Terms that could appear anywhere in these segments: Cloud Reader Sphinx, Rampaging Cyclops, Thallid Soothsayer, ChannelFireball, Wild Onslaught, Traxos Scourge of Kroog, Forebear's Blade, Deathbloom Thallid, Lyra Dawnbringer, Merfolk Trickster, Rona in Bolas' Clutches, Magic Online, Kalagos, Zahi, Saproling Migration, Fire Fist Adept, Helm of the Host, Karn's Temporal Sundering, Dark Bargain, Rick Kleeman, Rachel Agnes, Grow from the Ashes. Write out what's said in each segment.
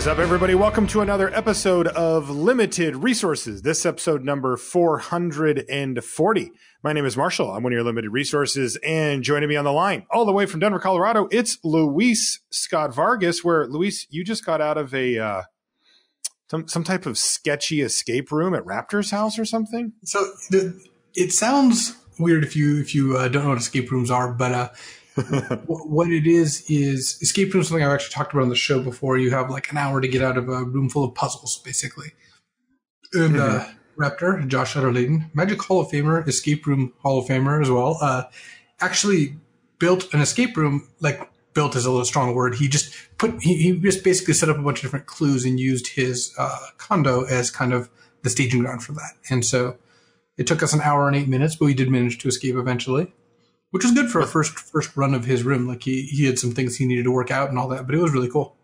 is up, everybody? Welcome to another episode of Limited Resources. This episode number 440. My name is Marshall. I'm one of your Limited Resources, and joining me on the line, all the way from Denver, Colorado, it's Luis Scott-Vargas, where, Luis, you just got out of a some type of sketchy escape room at Raptor's house or something? So it sounds weird if you don't know what escape rooms are, but what it is escape room is something I've actually talked about on the show before. You have like an hour to get out of a room full of puzzles, basically. And Raptor, Josh Utterlayden, Magic Hall of Famer, Escape Room Hall of Famer as well, actually built an escape room. Like, built is a little strong word. He just he just basically set up a bunch of different clues and used his condo as kind of the staging ground for that. And so it took us an hour and 8 minutes, but we did manage to escape eventually, which was good for our first run of his room. Like, he had some things he needed to work out and all that, but it was really cool.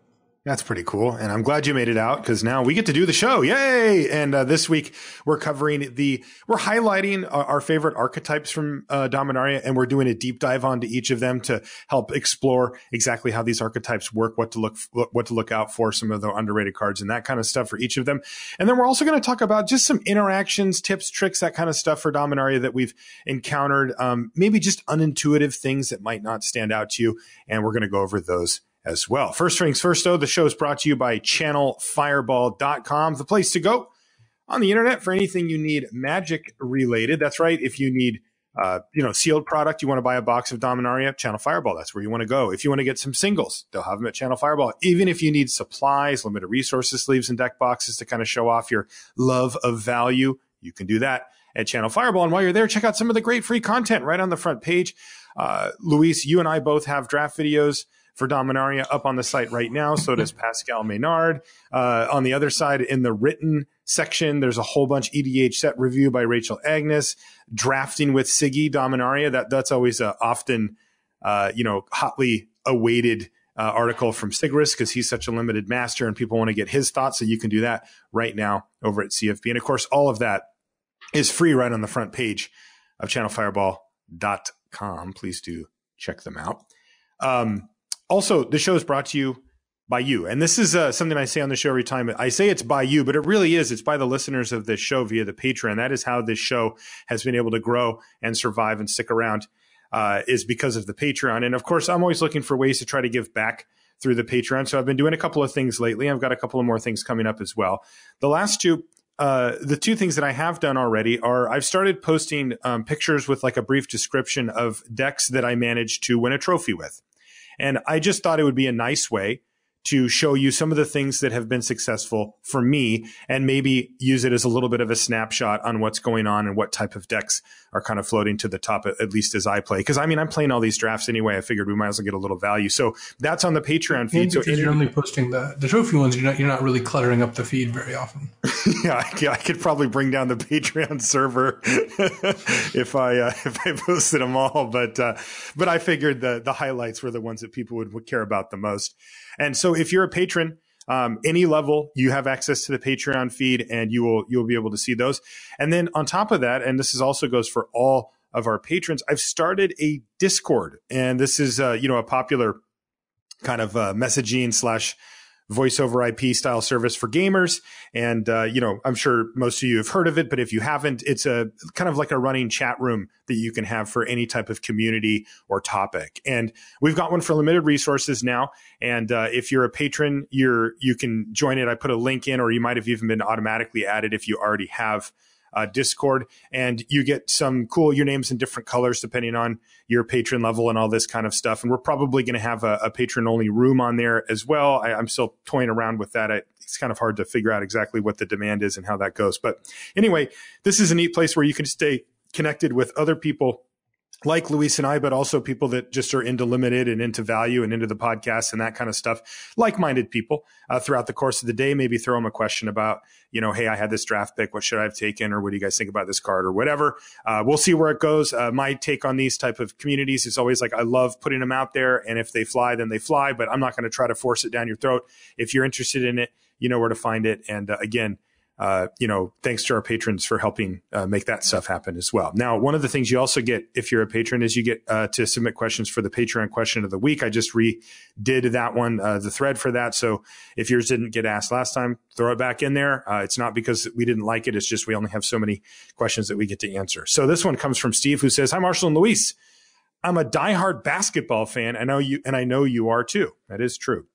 That's pretty cool, and I'm glad you made it out, because now we get to do the show. Yay! And this week we're covering we're highlighting our favorite archetypes from Dominaria, and we're doing a deep dive onto each of them to help explore exactly how these archetypes work, what to look out for, some of the underrated cards and that kind of stuff for each of them. And then we're also going to talk about just some interactions, tips, tricks, that kind of stuff for Dominaria that we've encountered, maybe just unintuitive things that might not stand out to you, and we're going to go over those as well. First things first, though, the show is brought to you by ChannelFireball.com, the place to go on the internet for anything you need magic related. That's right. If you need sealed product, you want to buy a box of Dominaria, Channel Fireball, that's where you want to go. If you want to get some singles, they'll have them at Channel Fireball. Even if you need supplies, limited resources, sleeves, and deck boxes to kind of show off your love of value, you can do that at Channel Fireball. And while you're there, check out some of the great free content right on the front page. Luis, you and I both have draft videos for Dominaria up on the site right now. So does Pascal Maynard. On the other side, in the written section, there's a whole bunch. EDH set review by Rachel Agnes, drafting with Siggy Dominaria. That's always hotly awaited article from Sigris, because he's such a limited master and people want to get his thoughts. So you can do that right now over at CFP. And of course, all of that is free right on the front page of ChannelFireball.com. Please do check them out. Also, the show is brought to you by you. And this is something I say on the show every time. I say it's by you, but it really is. It's by the listeners of this show via the Patreon. That is how this show has been able to grow and survive and stick around, is because of the Patreon. And of course, I'm always looking for ways to try to give back through the Patreon. So I've been doing a couple of things lately. I've got a couple of more things coming up as well. The two things that I have done already are I've started posting pictures with like a brief description of decks that I managed to win a trophy with. And I just thought it would be a nice way to show you some of the things that have been successful for me, and maybe use it as a little bit of a snapshot on what's going on and what type of decks are kind of floating to the top, at least as I play. Because, I mean, I'm playing all these drafts anyway. I figured we might as well get a little value. So that's on the Patreon feed. So you're only posting the trophy ones. You're not really cluttering up the feed very often. Yeah, I could probably bring down the Patreon server if I posted them all. But I figured the highlights were the ones that people would care about the most. And so if you're a patron, any level, you have access to the Patreon feed, and you'll be able to see those. And then on top of that, and this is also goes for all of our patrons, I've started a Discord, and this is, a popular kind of messaging / voice over IP style service for gamers. And, I'm sure most of you have heard of it, but if you haven't, it's a kind of like a running chat room that you can have for any type of community or topic. And we've got one for Limited Resources now. And if you're a patron, you can join it. I put a link in, or you might have even been automatically added if you already have Discord, and you get some cool, your name's in different colors depending on your patron level and all this kind of stuff. And we're probably going to have a patron only room on there as well. I'm still toying around with that. It's kind of hard to figure out exactly what the demand is and how that goes. But anyway, this is a neat place where you can stay connected with other people like Luis and I, but also people that just are into limited and into value and into the podcast and that kind of stuff, like-minded people throughout the course of the day. Maybe throw them a question about, hey, I had this draft pick. What should I have taken? Or what do you guys think about this card or whatever? We'll see where it goes. My take on these type of communities is always like, I love putting them out there. And if they fly, then they fly, but I'm not going to try to force it down your throat. If you're interested in it, you know where to find it. And again, thanks to our patrons for helping make that stuff happen as well. Now, one of the things you also get if you're a patron is you get to submit questions for the Patreon question of the week. I just redid that one, the thread for that. So if yours didn't get asked last time, throw it back in there. It's not because we didn't like it. It's just we only have so many questions that we get to answer. So this one comes from Steve, who says, "Hi, Marshall and Luis. I'm a diehard basketball fan. I know you are too." That is true.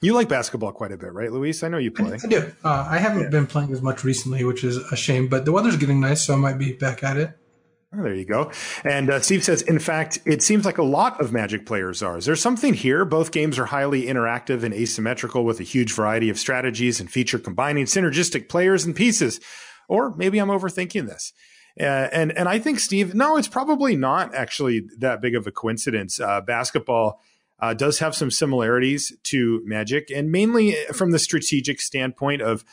You like basketball quite a bit, right, Luis? I know you play. I do. I haven't been playing as much recently, which is a shame, but the weather's getting nice, so I might be back at it. Oh, there you go. And Steve says, "In fact, it seems like a lot of Magic players are. Is there something here? Both games are highly interactive and asymmetrical with a huge variety of strategies and feature combining synergistic players and pieces. Or maybe I'm overthinking this." And I think, Steve, no, it's probably not actually that big of a coincidence. Basketball does have some similarities to Magic, and mainly from the strategic standpoint of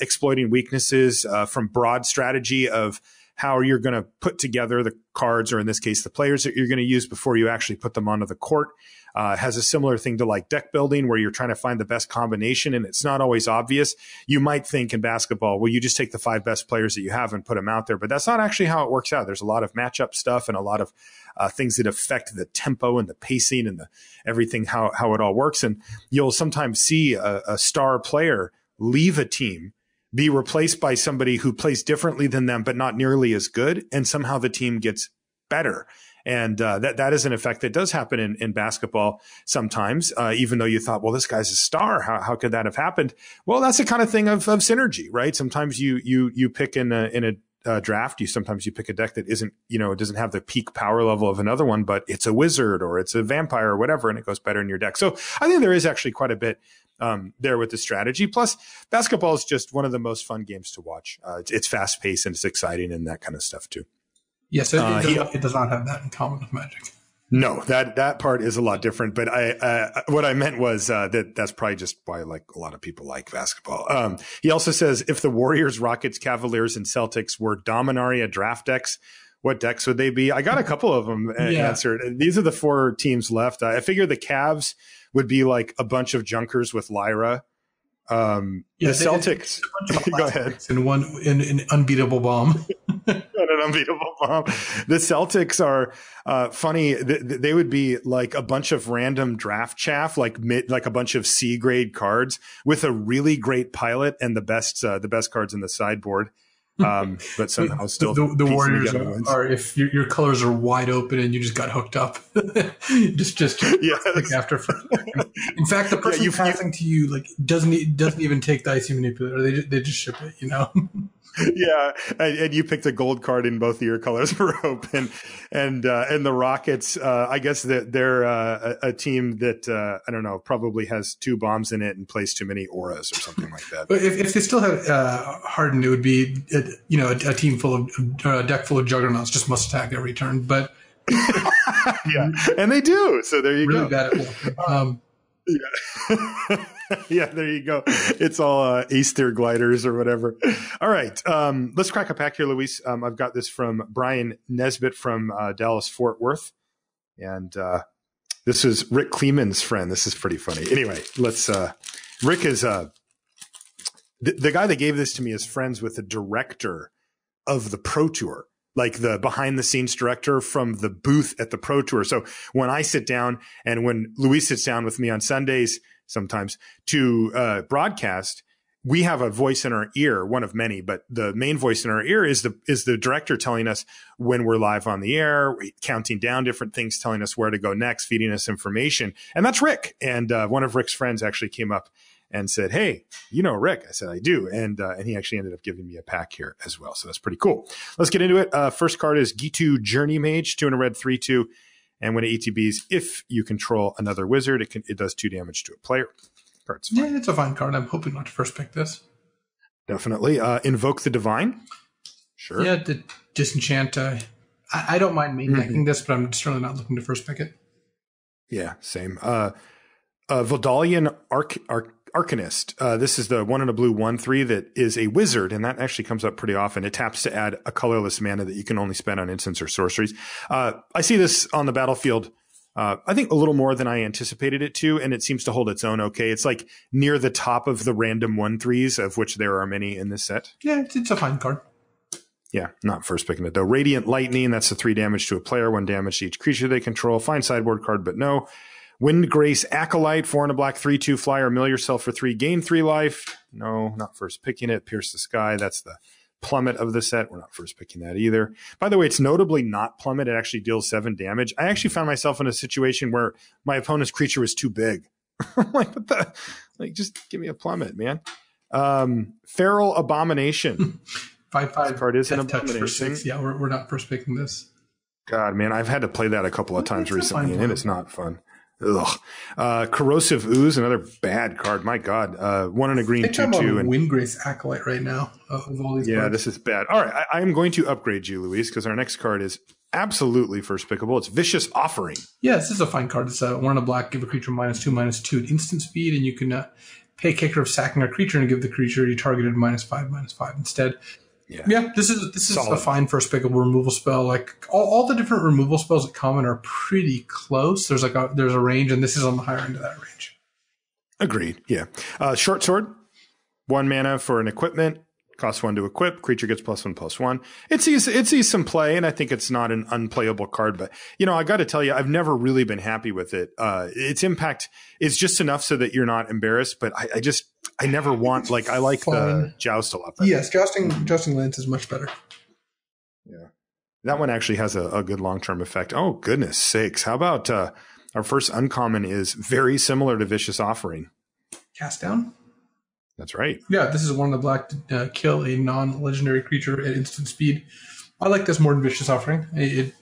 exploiting weaknesses, from broad strategy of how you're going to put together the cards, or in this case, the players that you're going to use before you actually put them onto the court. Has a similar thing to like deck building, where you're trying to find the best combination and it's not always obvious. You might think in basketball, well, you just take the 5 best players that you have and put them out there, but that's not actually how it works out. There's a lot of matchup stuff and a lot of things that affect the tempo and the pacing and the everything, how it all works. And you'll sometimes see a star player leave a team, be replaced by somebody who plays differently than them, but not nearly as good. And somehow the team gets better. And that is an effect that does happen in basketball sometimes, even though you thought, well, this guy's a star. How could that have happened? Well, that's the kind of thing of synergy, right? Sometimes you pick in a draft. Sometimes you pick a deck that isn't, it doesn't have the peak power level of another one, but it's a wizard or it's a vampire or whatever, and it goes better in your deck. So I think there is actually quite a bit there with the strategy. Plus, basketball is just one of the most fun games to watch. It's fast paced and it's exciting and that kind of stuff too. Yes, it does not have that in common with Magic. No, that part is a lot different. But what I meant was that's probably just why a lot of people like basketball. He also says, if the Warriors, Rockets, Cavaliers, and Celtics were Dominaria draft decks, what decks would they be? I got a couple of them answered. These are the 4 teams left. I figure the Cavs would be like a bunch of junkers with Lyra. The Celtics. Go ahead. And one in unbeatable bomb. An unbeatable bomb. The Celtics are funny. They would be like a bunch of random draft chaff, like a bunch of C grade cards with a really great pilot and the best cards in the sideboard. But somehow still the Warriors are if your colors are wide open and you just got hooked up, just after. In fact, the person passing to you doesn't even take the IC manipulator. They just ship it, Yeah, and you picked a gold card and both of your colors were open, and the Rockets. I guess that they're a team that I don't know, probably has 2 bombs in it and plays too many auras or something like that. But if they still had Harden, it would be a team full of a deck full of juggernauts, just must attack every turn. But and they do. So there you go. Really bad at there you go. It's all Aether gliders or whatever. All right, let's crack a pack here, Luis. I've got this from Brian Nesbitt from Dallas Fort Worth, and this is Rick Kleeman's friend. This is pretty funny. Anyway, let's. Rick is the guy that gave this to me is friends with the director of the Pro Tour, like the behind the scenes director from the booth at the Pro Tour. So when I sit down and when Luis sits down with me on Sundays, sometimes to broadcast, we have a voice in our ear, one of many, but the main voice in our ear is the director telling us when we're live on the air, counting down different things, telling us where to go next, feeding us information. And that's Rick. And one of Rick's friends actually came up and said, "Hey, you know Rick?" I said, "I do." And he actually ended up giving me a pack here as well. So that's pretty cool. Let's get into it. First card is Gitu Journey Mage, 2 and a red, 3/2. And when it ETBs, if you control another wizard, it does 2 damage to a player. Card's fine. Yeah, it's a fine card. I'm hoping not to first pick this. Definitely. Invoke the Divine. Sure. Yeah, to disenchant. I don't mind main decking this, but I'm certainly not looking to first pick it. Yeah, same. Voldalian Arcanist. This is the 1 and a blue 1/3 that is a wizard, and that actually comes up pretty often. It taps to add a colorless mana that you can only spend on instants or sorceries. I see this on the battlefield I think a little more than I anticipated it to, and it seems to hold its own okay. It's like near the top of the random 1/3s, of which there are many in this set. Yeah, it's a fine card. Yeah, not first picking it, though. Radiant Lightning, that's a 3 damage to a player, 1 damage to each creature they control. Fine sideboard card, but no. Wind Grace Acolyte, 4 and a black, 3/2 flyer, mill yourself for 3, gain 3 life. No, not first picking it. Pierce the Sky, that's the plummet of the set. We're not first picking that either. By the way, it's notably not plummet. It actually deals 7 damage. I actually found myself in a situation where my opponent's creature was too big. I'm like, what the? Like, just give me a plummet, man. Feral Abomination. 5/5 card is an abomination. Yeah, we're not first picking this. God, man, I've had to play that a couple of times recently, and it is not fun. Ugh. Corrosive Ooze, another bad card. My God. 1 and a green, 2/2. And Wind Grace Acolyte right now. Of all these cards. This is bad. All right, I am going to upgrade you, Luis, because our next card is absolutely first pickable. It's Vicious Offering. Yeah, this is a fine card. It's 1 and a black, give a creature -2/2 at instant speed, and you can pay kicker of sacking a creature and give the creature you targeted -5/5 instead. Yeah, this is solid. A fine first pickable removal spell. Like all the different removal spells at common are pretty close. There's like there's a range, and this is on the higher end of that range. Agreed. Yeah. Short Sword, 1 mana for an equipment. Costs 1 to equip. Creature gets +1/+1. It sees some play, and I think it's not an unplayable card. But you know, I got to tell you, I've never really been happy with it. Its impact is just enough so that you're not embarrassed. But I never want, like, I like the Joust a lot better. Yes, jousting Lance is much better. Yeah. That one actually has a good long-term effect. Oh, goodness sakes. How about our first uncommon is very similar to Vicious Offering. Cast Down? That's right. Yeah, this is 1 and a black to kill a non-legendary creature at instant speed. I like this more than Vicious Offering. It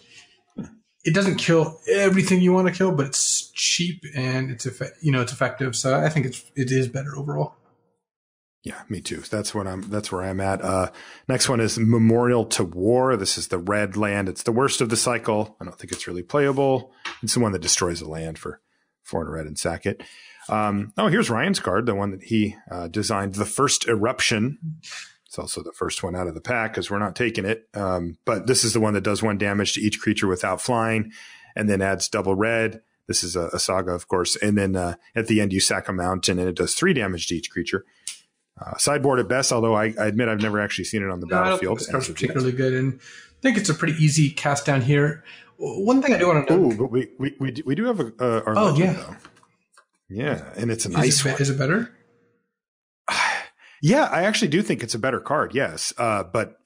doesn't kill everything you want to kill, but it's cheap and it's effective. So I think it is better overall. Yeah, me too. That's where I'm at. Next one is Memorial to War. This is the red land. It's the worst of the cycle. I don't think it's really playable. It's the one that destroys the land for 4 and a red and sack it. Oh, here's Ryan's card, the one that he designed, the First Eruption. It's also the first one out of the pack because we're not taking it. But this is the one that does 1 damage to each creature without flying and then adds double red. This is a saga, of course. And then at the end, you sack a mountain and it does 3 damage to each creature. Sideboard at best, although I admit I've never actually seen it on the battlefield. This card's particularly good, and I think it's a pretty easy cast down here. One thing I do want to know. Oh, but we do have our legend, though. Yeah, and it's a nice one. Is it better? Yeah, I actually do think it's a better card, yes. But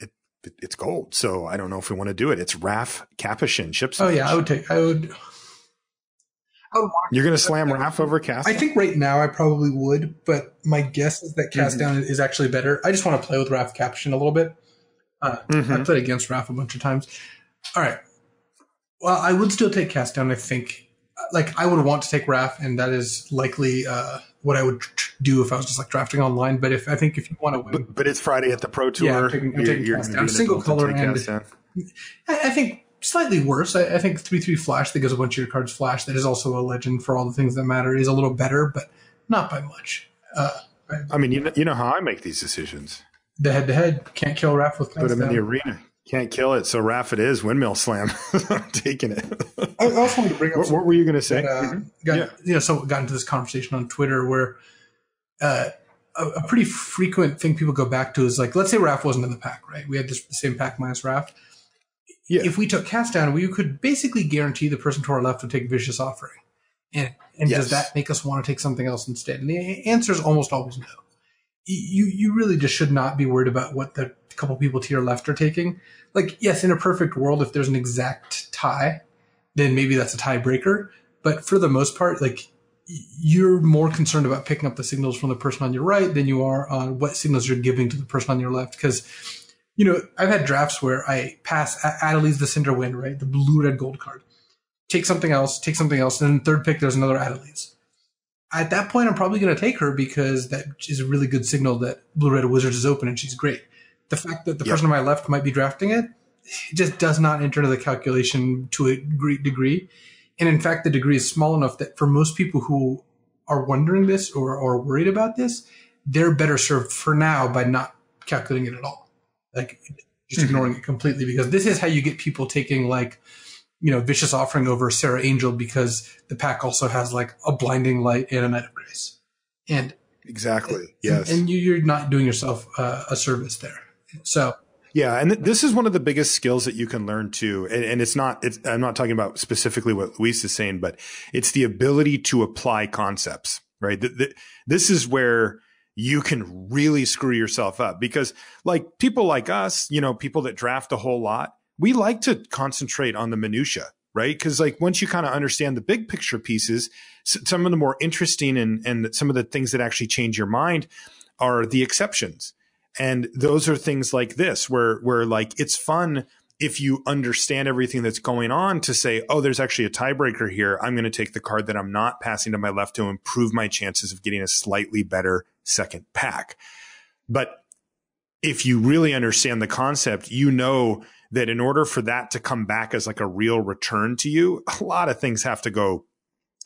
it's gold, so I don't know if we want to do it. It's Raff Capashen, Ships. Oh, yeah, I would You're going to slam Raff over Cast Down? I think right now I probably would, but my guess is that Cast Down is actually better. I just want to play with Raff Capashen a little bit. I played against Raff a bunch of times. All right. Well, I would still take Cast Down, I think. Like, I would want to take Raff, and that is likely what I would do if I was just like drafting online. But I think if you want to win, but it's Friday at the Pro Tour. Yeah, I'm taking Cast Down, single color, and I think slightly worse. I think 3/3 flash that gives a bunch of your cards flash. That is also a legend for all the things that matter. Is a little better, but not by much. I mean, you know how I make these decisions. The head to head can't kill Raff with Cast Down. Put him in the arena. Can't kill it, so Raff it is. Windmill slam. I'm taking it. I also wanted to bring up what were you going to say? Got into this conversation on Twitter where a pretty frequent thing people go back to is like, let's say Raff wasn't in the pack, right? We had the same pack minus Raff. Yeah. If we took Cast Down, we could basically guarantee the person to our left would take Vicious Offering. And yes. Does that make us want to take something else instead? And the answer is almost always no. You really just should not be worried about what the couple people to your left are taking. Like, yes, in a perfect world, if there's an exact tie, then maybe that's a tiebreaker. But for the most part, like, you're more concerned about picking up the signals from the person on your right than you are on what signals you're giving to the person on your left. Because, you know, I've had drafts where I pass Adeliz the Cinder Wind, right? The blue-red gold card. Take something else, and then third pick, there's another Adeliz. At that point, I'm probably going to take her because that is a really good signal that Blue-Red Wizard is open and she's great. The fact that the person on my left might be drafting it, it just does not enter into the calculation to a great degree. And in fact, the degree is small enough that for most people who are wondering this or are worried about this, they're better served for now by not calculating it at all. Like, just ignoring it completely, because this is how you get people taking, like, Vicious Offering over Sarah Angel because the pack also has like a Blinding Light and a Night of Grace. And exactly. Yes. And you're not doing yourself a service there. So. Yeah, and this is one of the biggest skills that you can learn too. And it's not, I'm not talking about specifically what Luis is saying, but it's the ability to apply concepts, right? This is where you can really screw yourself up, because like people like us, people that draft a whole lot, we like to concentrate on the minutia, right? Because like once you kind of understand the big picture pieces, some of the more interesting and some of the things that actually change your mind are the exceptions. And those are things like this, where like it's fun if you understand everything that's going on to say, oh, there's actually a tiebreaker here. I'm going to take the card that I'm not passing to my left to improve my chances of getting a slightly better second pack. But if you really understand the concept, that in order for that to come back as like a real return to you, a lot of things have to go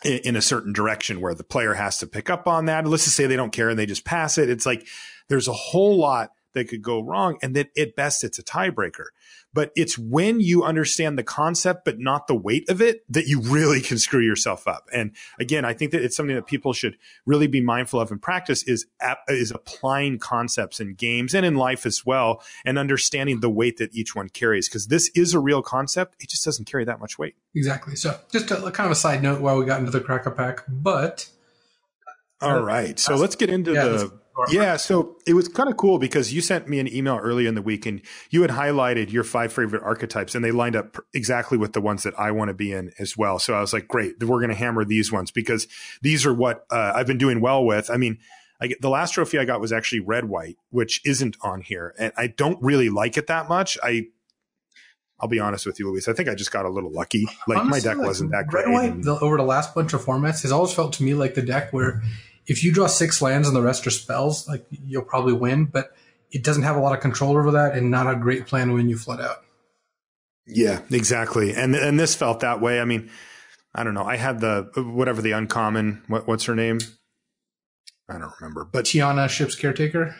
in a certain direction where the player has to pick up on that. Let's just say they don't care and they just pass it. It's like there's a whole lot that could go wrong, and then at best it's a tiebreaker. But it's when you understand the concept but not the weight of it that you really can screw yourself up. And again, I think that it's something that people should really be mindful of in practice is applying concepts in games and in life as well, and understanding the weight that each one carries, because this is a real concept. It just doesn't carry that much weight. Exactly. So just kind of a side note while we got into the Cracker Pack, but... All right. So let's get into the... Yeah, so it was kind of cool because you sent me an email earlier in the week and you had highlighted your 5 favorite archetypes, and they lined up exactly with the ones that I want to be in as well. So I was like, great, we're going to hammer these ones because these are what I've been doing well with. I mean, the last trophy I got was actually Red-White, which isn't on here, and I don't really like it that much. I'll be honest with you, Luis. I think I just got a little lucky. Like honestly, my deck wasn't that great. Red-White over the last bunch of formats has always felt to me like the deck where if you draw 6 lands and the rest are spells, like you'll probably win, but it doesn't have a lot of control over that and not a great plan when you flood out. Yeah, exactly. And this felt that way. I mean, I don't know. I had the uncommon, what's her name? I don't remember. But Tiana, Ship's Caretaker?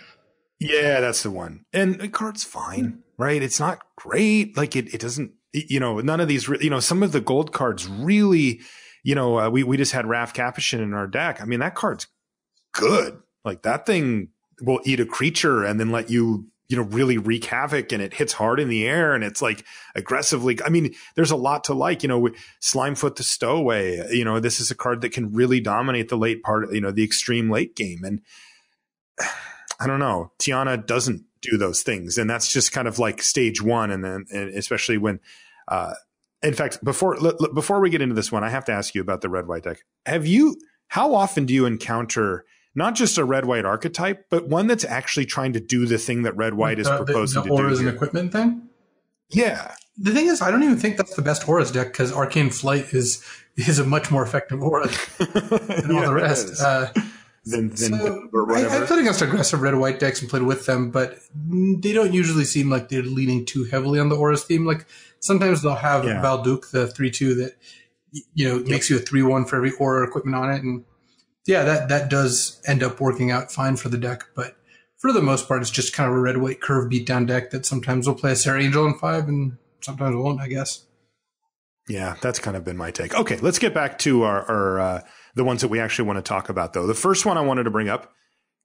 Yeah, that's the one. And the card's fine, right? It's not great. Like it doesn't, none of these, some of the gold cards really, we just had Raff Capashen in our deck. I mean, that card's good. Like that thing will eat a creature and then let you, really wreak havoc, and it hits hard in the air and it's like aggressively. I mean, there's a lot to like, Slimefoot the Stowaway, this is a card that can really dominate the late part, the extreme late game. And I don't know, Tiana doesn't do those things. And that's just kind of like stage one. And then, and especially when, in fact, before we get into this one, I have to ask you about the Red-White deck. How often do you encounter not just a Red-White archetype, but one that's actually trying to do the thing that Red-White is proposing to do? The auras and equipment thing? Yeah. The thing is, I don't even think that's the best auras deck, because Arcane Flight is a much more effective aura than all the rest. I've played against aggressive Red-White decks and played with them, but they don't usually seem like they're leaning too heavily on the auras theme. Like sometimes they'll have Valduke, the 3/2 that makes you a 3/1 for every aura equipment on it, and that does end up working out fine for the deck. But for the most part, it's just kind of a Red-White curve beatdown deck that sometimes will play a Sarah Angel in 5 and sometimes won't, I guess. Yeah, that's kind of been my take. Okay, let's get back to the ones that we actually want to talk about, though. The first one I wanted to bring up,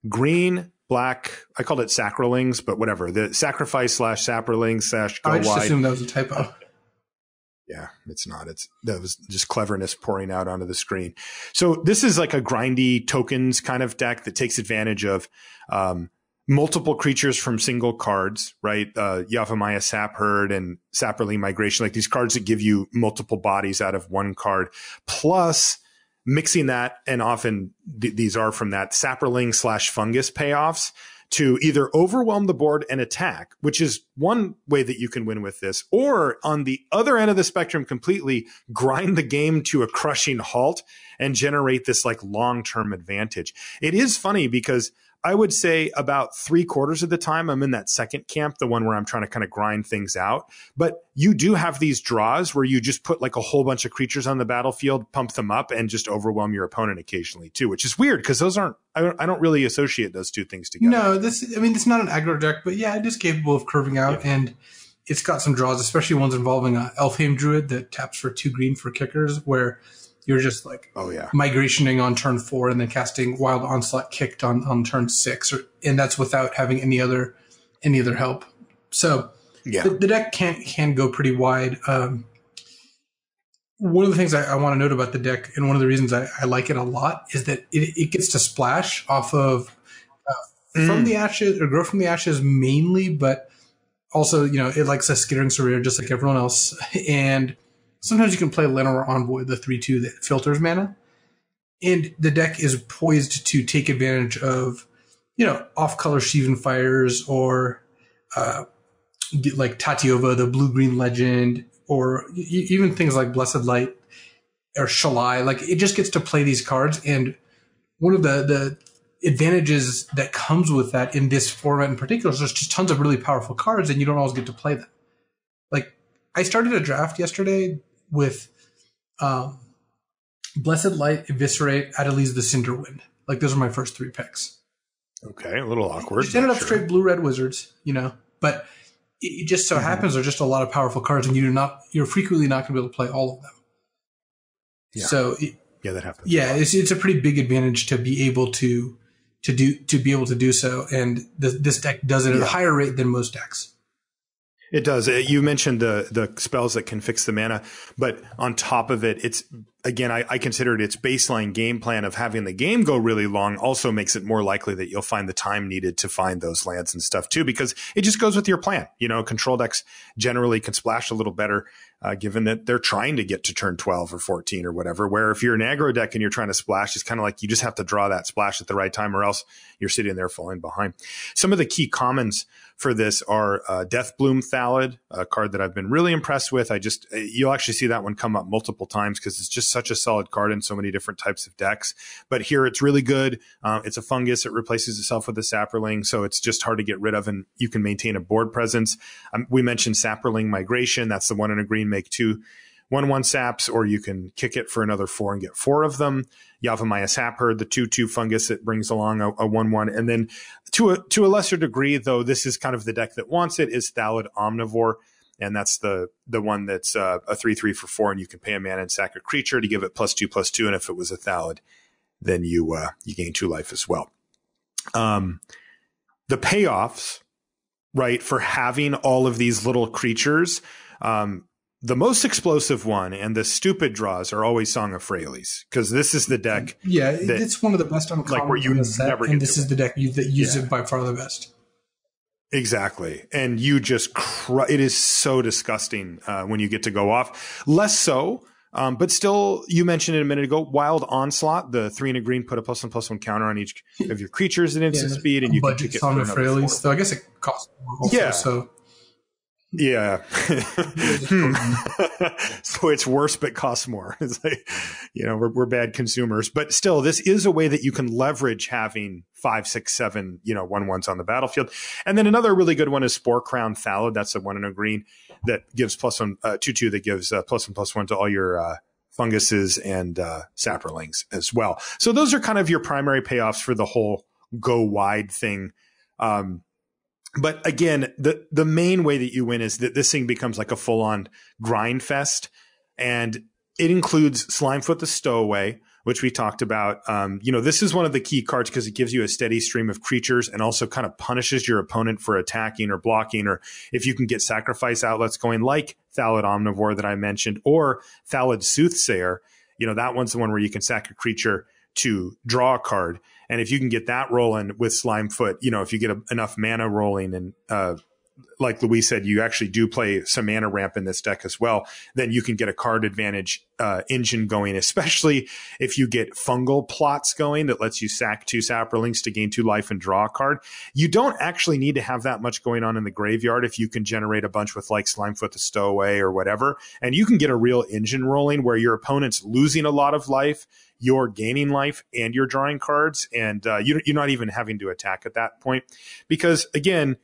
green, black, I called it Sacrolings, but whatever. The Sacrifice / Saprolings / Go Wide. I just assumed that was a typo. Yeah, it's not. That was just cleverness pouring out onto the screen. So this is like a grindy tokens kind of deck that takes advantage of multiple creatures from single cards, right? Yavimaya Sapherd and Saproling Migration, like these cards that give you multiple bodies out of one card, plus mixing that, and often these are from that Saproling / Fungus payoffs, to either overwhelm the board and attack, which is one way that you can win with this, or on the other end of the spectrum completely, grind the game to a crushing halt and generate this like long-term advantage. It is funny because I would say about 3/4 of the time I'm in that second camp, the one where I'm trying to kind of grind things out. But you do have these draws where you just put like a whole bunch of creatures on the battlefield, pump them up, and just overwhelm your opponent occasionally too, which is weird because those aren't, I don't really associate those two things together. No, it's not an aggro deck, but yeah, it is capable of curving out. Yeah. And it's got some draws, especially ones involving an Elfhame Druid that taps for 2 green for kickers, where you're just like, oh yeah, migrationing on turn 4 and then casting Wild Onslaught kicked on turn 6, and that's without having any other help. So yeah, the deck can go pretty wide. One of the things I want to note about the deck, and one of the reasons I like it a lot, is that it gets to splash off of From the Ashes, or Grow from the Ashes mainly, but also, you know, it likes a Skittering Surveyor just like everyone else. And sometimes you can play Llanowar Envoy, the 3/2 that filters mana. And the deck is poised to take advantage of, you know, off-color Sheevan Fires, or like Tatiova, the blue-green legend, or even things like Blessed Light or Shalai. Like, it just gets to play these cards. And one of the advantages that comes with that in this format in particular is there's just tons of really powerful cards, and you don't always get to play them. Like, I started a draft yesterday with Blessed Light, Eviscerate, Adeliz the Cinder Wind. Like, those are my first 3 picks. Okay, a little awkward. Just ended up straight blue-red wizards, you know. But it just so happens there are just a lot of powerful cards, and you're frequently not going to be able to play all of them. Yeah. So that happens. Yeah, it's a pretty big advantage to be able to do so, and this deck does it at a higher rate than most decks. It does. You mentioned the spells that can fix the mana, but on top of it, it's, again, I consider its baseline game plan of having the game go really long also makes it more likely that you'll find the time needed to find those lands and stuff too, because it just goes with your plan. You know, control decks generally can splash a little better, given that they're trying to get to turn 12 or 14 or whatever, where if you're an aggro deck and you're trying to splash, it's kind of like you just have to draw that splash at the right time, or else you're sitting there falling behind. Some of the key commons for this are Deathbloom Thallid, a card that I've been really impressed with. You'll actually see that one come up multiple times because it's just such a solid card in so many different types of decks. But here it's really good. It's a fungus. It replaces itself with a Saproling, so it's just hard to get rid of, and you can maintain a board presence. We mentioned Saproling Migration. That's the one in a green, make 2/1/1 saps, or you can kick it for another 4 and get 4 of them. Yavimaya Sapherd, the 2/2 fungus that brings along a 1/1. And then to a lesser degree, though, this is kind of the deck that wants it, is Thallid Omnivore. And that's the one that's a 3/3 for 4, and you can pay a mana and sack a creature to give it +2/+2. And if it was a Thallid, then you gain 2 life as well. The payoffs, right, for having all of these little creatures, the most explosive one and the stupid draws are always Song of Freyalise, because this is the deck. Yeah, it's one of the best on where you never get. And this is the deck that uses it by far the best. Exactly. And you just it is so disgusting when you get to go off. Less so, but still, you mentioned it a minute ago, Wild Onslaught, the 3 and a green, put a +1/+1 counter on each of your creatures at instant speed, and you can kick it for another 4. So I guess it costs more also, so. Yeah. So it's worse, but costs more. It's like, you know, we're bad consumers, but still, this is a way that you can leverage having 5, 6, 7, you know, 1/1s on the battlefield. And then another really good one is Sporecrown Thallid. That's the 1 and a green that gives +1/+2 that gives +1/+1 to all your, funguses and, saprolings as well. So those are kind of your primary payoffs for the whole go wide thing. But again, the main way that you win is that this thing becomes like a full-on grind fest, and it includes Slimefoot the Stowaway, which we talked about. You know, this is one of the key cards because it gives you a steady stream of creatures and also kind of punishes your opponent for attacking or blocking, or if you can get sacrifice outlets going, like Thallid Omnivore that I mentioned, or Thallid Soothsayer. You know, that one's the one where you can sack a creature to draw a card. And if you can get that rolling with Slimefoot, you know, if you get enough mana rolling, and like Luis said, you actually do play some mana ramp in this deck as well, then you can get a card advantage engine going, especially if you get fungal plots going that lets you sack 2 saprolings to gain 2 life and draw a card. You don't actually need to have that much going on in the graveyard if you can generate a bunch with like Slimefoot the Stowaway or whatever. And you can get a real engine rolling where your opponent's losing a lot of life, you're gaining life, and you're drawing cards, and you're not even having to attack at that point, because again,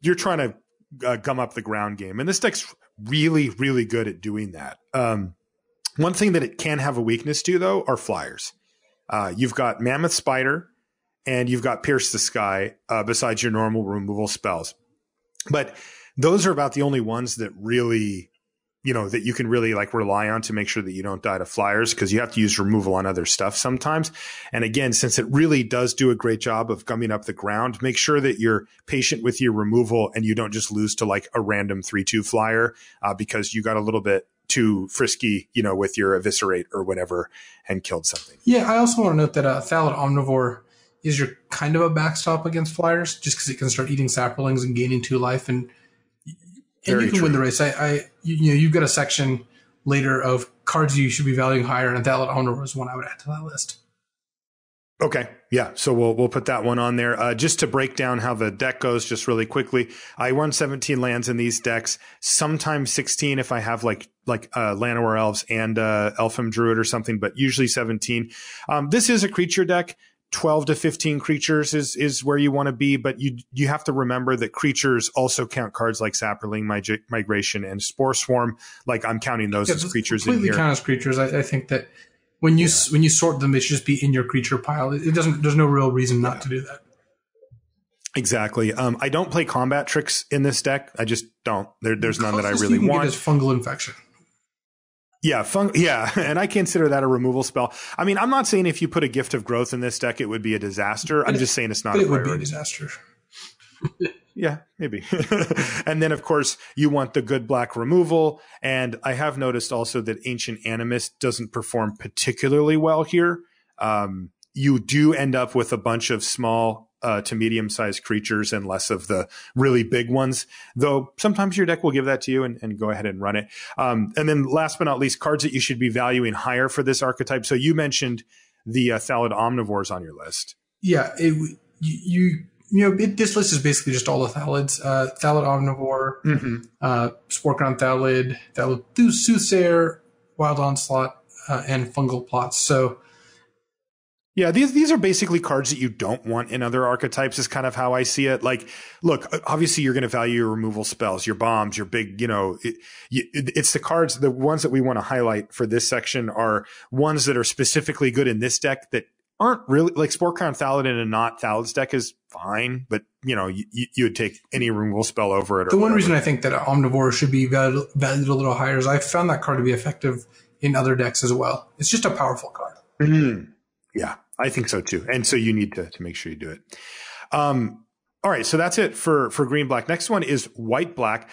you're trying to gum up the ground game, and this deck's really, really good at doing that. One thing that it can have a weakness to, though, are flyers. You've got Mammoth Spider, and you've got Pierce the Sky, besides your normal removal spells. But those are about the only ones that really, you know, that you can really like rely on to make sure that you don't die to flyers, because you have to use removal on other stuff sometimes. And again, since it really does do a great job of gumming up the ground, make sure that you're patient with your removal and you don't just lose to like a random 3/2 flyer because you got a little bit too frisky, you know, with your eviscerate or whatever and killed something. Yeah, I also want to note that Thallid Omnivore is your kind of a backstop against flyers, just because it can start eating saplings and gaining 2 life and you can win the race. You know, you've got a section later of cards you should be valuing higher, and Thallid Omnivore was one I would add to that list. Okay, yeah, so we'll put that one on there. Just to break down how the deck goes just really quickly, I won 17 lands in these decks, sometimes 16 if I have like Llanowar Elves and Elfhame Druid or something, but usually 17. This is a creature deck. 12 to 15 creatures is where you want to be, but you have to remember that creatures also count cards like Saproling Migration and Spore Swarm. Like I'm counting those as creatures in here. Completely count as creatures. I think that when you sort them, they should just be in your creature pile. There's no real reason not to do that. Exactly. I don't play combat tricks in this deck. I just don't. There's none that I really want. Is fungal infection. Yeah, and I consider that a removal spell. I mean, I'm not saying if you put a Gift of Growth in this deck, it would be a disaster. I'm just saying it's not a priority. It would be a disaster. Yeah, maybe. And then, of course, you want the good black removal. And I have noticed also that Ancient Animus doesn't perform particularly well here. You do end up with a bunch of small to medium-sized creatures and less of the really big ones, though sometimes your deck will give that to you and go ahead and run it. And then last but not least, cards that you should be valuing higher for this archetype. So you mentioned the Thallid Omnivores on your list. Yeah, this list is basically just all the Thallids. Thallid Omnivore, Sporecrown Thallid, Thallid Soothsayer, Wild Onslaught, and Fungal Plots. So yeah, these are basically cards that you don't want in other archetypes is kind of how I see it. Like, look, obviously you're going to value your removal spells, your bombs, your big, you know, it's the cards, the ones that we want to highlight for this section are ones that are specifically good in this deck that aren't really, like Sporecrown Thallid in a not Thalid's deck is fine, but, you know, you would take any removal spell over it. The one reason I think that Omnivore should be valued a little higher is I found that card to be effective in other decks as well. It's just a powerful card. Mm-hmm. Yeah, I think so too. And so you need to make sure you do it. All right, so that's it for green-black. Next one is white-black.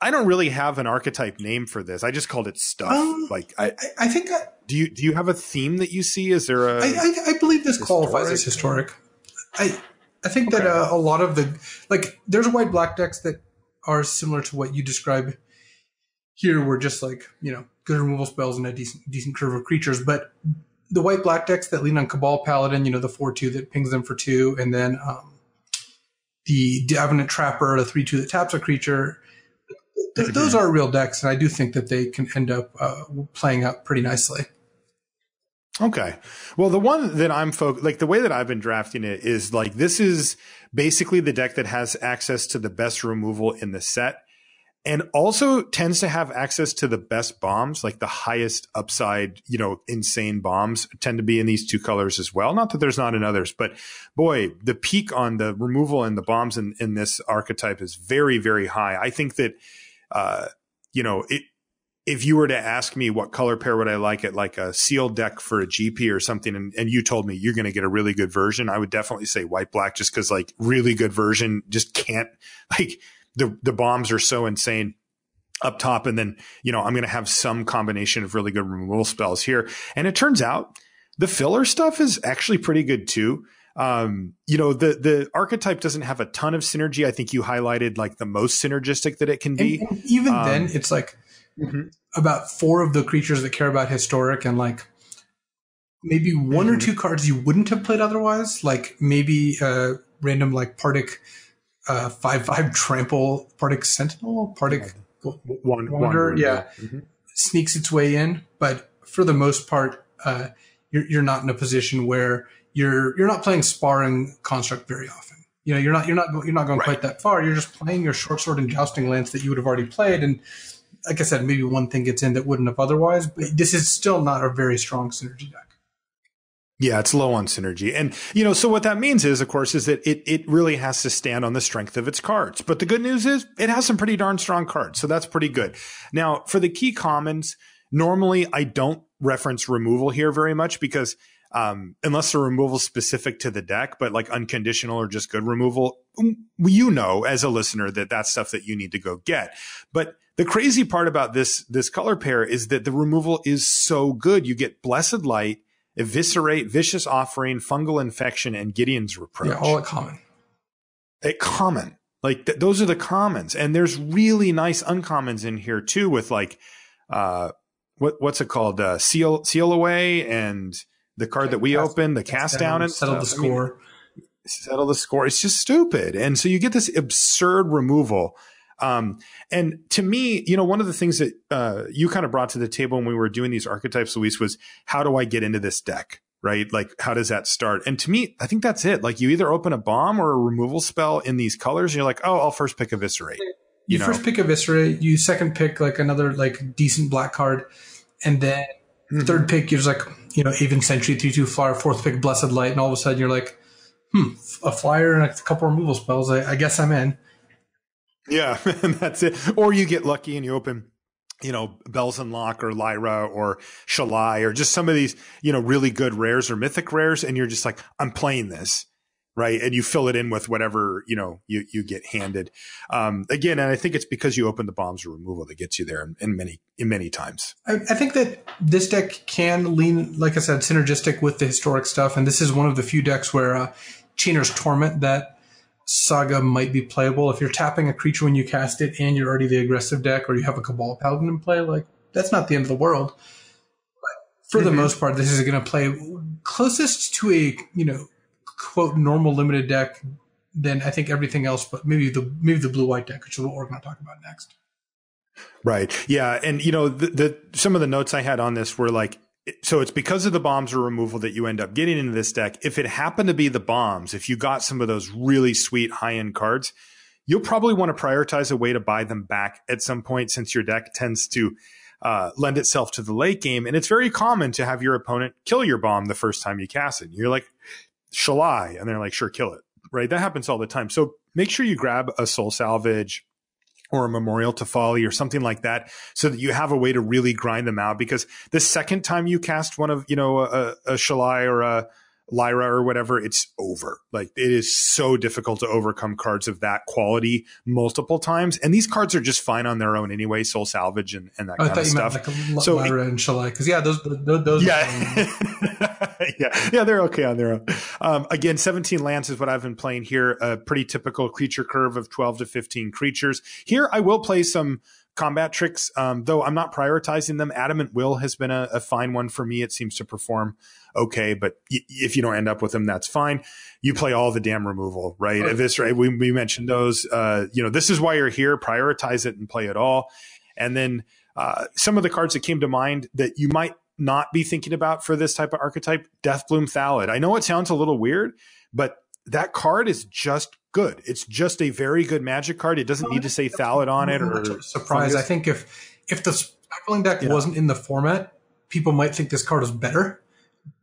I don't really have an archetype name for this. I just called it stuff. I think. Do you have a theme that you see? Is there a? I believe this qualifies as historic. I think that a lot of the there's white-black decks that are similar to what you describe here, were just like, you know, good removal spells and a decent curve of creatures, but the white-black decks that lean on Cabal Paladin, you know, the 4/2 that pings them for 2, and then the Davenant Trapper, the 3/2 that taps a creature, those are real decks, and I do think that they can end up playing out pretty nicely. Okay. Well, the one that I'm the way that I've been drafting it is like, this is basically the deck that has access to the best removal in the set, and also tends to have access to the best bombs, like the highest upside, you know, insane bombs tend to be in these two colors as well. Not that there's not in others, but boy, the peak on the removal and the bombs in this archetype is very, very high. I think that, you know, if you were to ask me what color pair would I like at like a sealed deck for a GP or something, and you told me you're going to get a really good version, I would definitely say white-black, just because like really good version just can't like – The bombs are so insane up top. And then, you know, I'm going to have some combination of really good removal spells here. And it turns out the filler stuff is actually pretty good too. You know, the archetype doesn't have a ton of synergy. I think you highlighted like the most synergistic that it can be. And even then it's like about 4 of the creatures that care about historic, and like maybe 1 or 2 cards you wouldn't have played otherwise. Like maybe random like Partick 5/5 trample, Partick Sentinel, Partick Wander, yeah, sneaks its way in. But for the most part, you're not in a position where you're not playing sparring construct very often. You know, you're not going quite that far. You're just playing your short sword and jousting lance that you would have already played. And like I said, maybe 1 thing gets in that wouldn't have otherwise. But this is still not a very strong synergy deck. Yeah, it's low on synergy. And, you know, so what that means is, of course, is that it really has to stand on the strength of its cards. But the good news is it has some pretty darn strong cards. So that's pretty good. Now, for the key commons, normally I don't reference removal here very much because unless the removal is specific to the deck, but like unconditional or just good removal, you know, as a listener, that that's stuff that you need to go get. But the crazy part about this color pair is that the removal is so good. You get Blessed Light, Eviscerate, Vicious Offering, Fungal Infection, and Gideon's Reproach. Yeah, all at common. At common. Like, those are the commons. And there's really nice uncommons in here, too, with, like, what's it called? Seal Away, and the card that we opened, the Cast Down. And settle the score. I mean, settle the score. It's just stupid. And so you get this absurd removal. And to me, you know, one of the things that you kind of brought to the table when we were doing these archetypes, Luis, was how do I get into this deck, right? Like, how does that start? And to me, I think that's it. Like, you either open a bomb or a removal spell in these colors, and you're like, oh, I'll first pick Eviscerate. You first pick Eviscerate, you second pick like another like decent black card, and then third pick, you're just like, you know, Aven Sentry, 3/2 flyer, fourth pick, Blessed Light, and all of a sudden you're like, a flyer and a couple removal spells. I guess I'm in. Yeah, and that's it. Or you get lucky and you open, you know, Bells and Lock or Lyra or Shalai or just some of these, you know, really good rares or mythic rares. And you're just like, I'm playing this, right? And you fill it in with whatever, you know, you get handed. Again, and I think it's because you open the bombs or removal that gets you there in many times. I think that this deck can lean, like I said, synergistic with the historic stuff. And this is one of the few decks where Chainer's Torment, that Saga, might be playable. If you're tapping a creature when you cast it and you're already the aggressive deck, or you have a Cabal Paladin in play, like, that's not the end of the world. But for the most part, this is going to play closest to a, you know, quote, normal limited deck than I think everything else, but maybe the blue-white deck, which is what we're going to talk about next. Right. Yeah. And, you know, some of the notes I had on this were like, so it's because of the bombs or removal that you end up getting into this deck. If it happened to be the bombs, if you got some of those really sweet high-end cards, you'll probably want to prioritize a way to buy them back at some point, since your deck tends to lend itself to the late game. And it's very common to have your opponent kill your bomb the first time you cast it. You're like, shall I? And they're like, sure, kill it. Right? That happens all the time. So make sure you grab a Soul Salvage or a Memorial to Folly or something like that, so that you have a way to really grind them out. Because the second time you cast one of, you know, a Shalai or a Lyra or whatever, it's over. Like, it is so difficult to overcome cards of that quality multiple times. And these cards are just fine on their own anyway, Soul Salvage and that kind of stuff. I thought you meant like Lyra and Shalai, because yeah, those yeah. yeah, they're okay on their own. Again, 17 lands is what I've been playing here. A pretty typical creature curve of 12 to 15 creatures. Here I will play some combat tricks, though I'm not prioritizing them. Adamant Will has been a fine one for me. It seems to perform okay, but if you don't end up with them, that's fine. You play all the damn removal, right? Eviscerate, we mentioned those. You know, this is why you're here. Prioritize it and play it all. And then some of the cards that came to mind that you might not be thinking about for this type of archetype: Deathbloom Thallid. I know it sounds a little weird, but that card is just good. It's just a very good Magic card. It doesn't need to say Thallid on it or surprise. I think if the Saproling deck wasn't in the format, people might think this card is better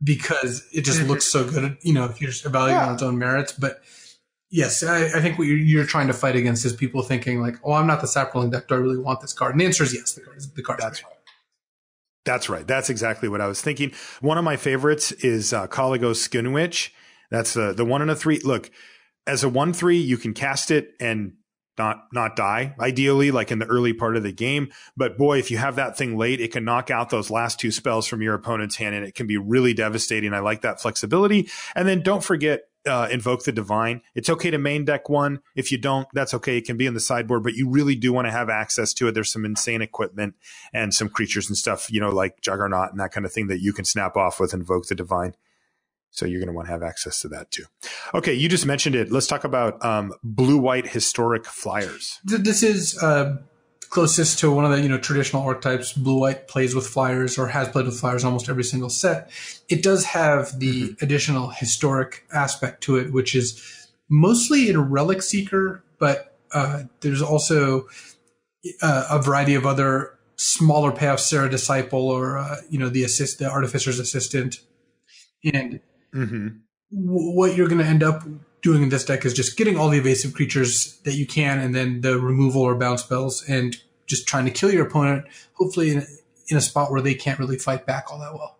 because it just looks so good. You know, if you're just evaluating on its own merits. But yes, I think what you're trying to fight against is people thinking like, "Oh, I'm not the Saproling deck. Do I really want this card?" And the answer is yes. The card. That's right. That's right. That's exactly what I was thinking. One of my favorites is Kaligos Skinwitch. That's the 1/3. Look, as a 1/3, you can cast it and not die, ideally, like in the early part of the game. But boy, if you have that thing late, it can knock out those last two spells from your opponent's hand, and it can be really devastating. I like that flexibility. And then don't forget Invoke the Divine. It's okay to main deck one. If you don't, that's okay. It can be in the sideboard, but you really do want to have access to it. There's some insane equipment and some creatures and stuff, you know, like Juggernaut and that kind of thing that you can snap off with Invoke the Divine. So you're going to want to have access to that too. Okay, you just mentioned it. Let's talk about blue-white historic flyers. This is closest to one of the, you know, traditional archetypes. Blue-white plays with flyers or has played with flyers in almost every single set. It does have the additional historic aspect to it, which is mostly in Relic Seeker, but there's also a variety of other smaller payoffs, Serra Disciple or, you know, the Artificer's Assistant. And what you're going to end up doing in this deck is just getting all the evasive creatures that you can, and then the removal or bounce spells, and just trying to kill your opponent, hopefully in a spot where they can't really fight back all that well.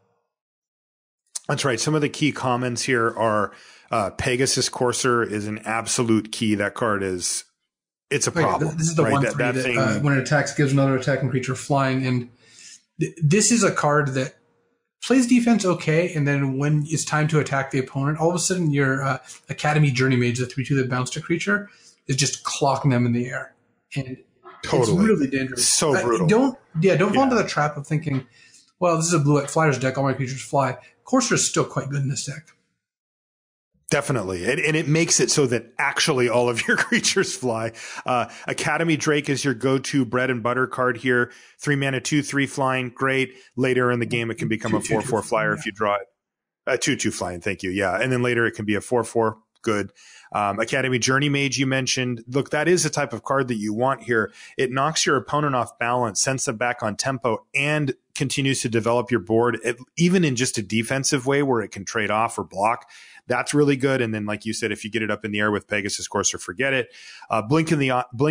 That's right. Some of the key comments here are Pegasus Courser is an absolute key. That card is, it's a problem. This is the right? 1/3 that thing, when it attacks, gives another attacking creature flying. And this is a card that plays defense okay, and then when it's time to attack the opponent, all of a sudden your Academy Journey Mage, the 3/2 that bounced a creature, is just clocking them in the air. And totally. It's really dangerous. So brutal. Don't fall into the trap of thinking, well, this is a blue-white flyers deck, all my creatures fly. Courser is still quite good in this deck. Definitely. And it makes it so that actually all of your creatures fly. Academy Drake is your go-to bread and butter card here. 3 mana, 2/3 flying. Great. Later in the game, it can become a 4/4 flyer if you draw it. 2/2 flying. Thank you. Yeah. And then later it can be a 4/4. Good. Academy Journey Mage you mentioned. Look, that is the type of card that you want here. It knocks your opponent off balance, sends them back on tempo, and continues to develop your board, even in just a defensive way where it can trade off or block. That's really good. And then, like you said, if you get it up in the air with Pegasus Courser, forget it. Blink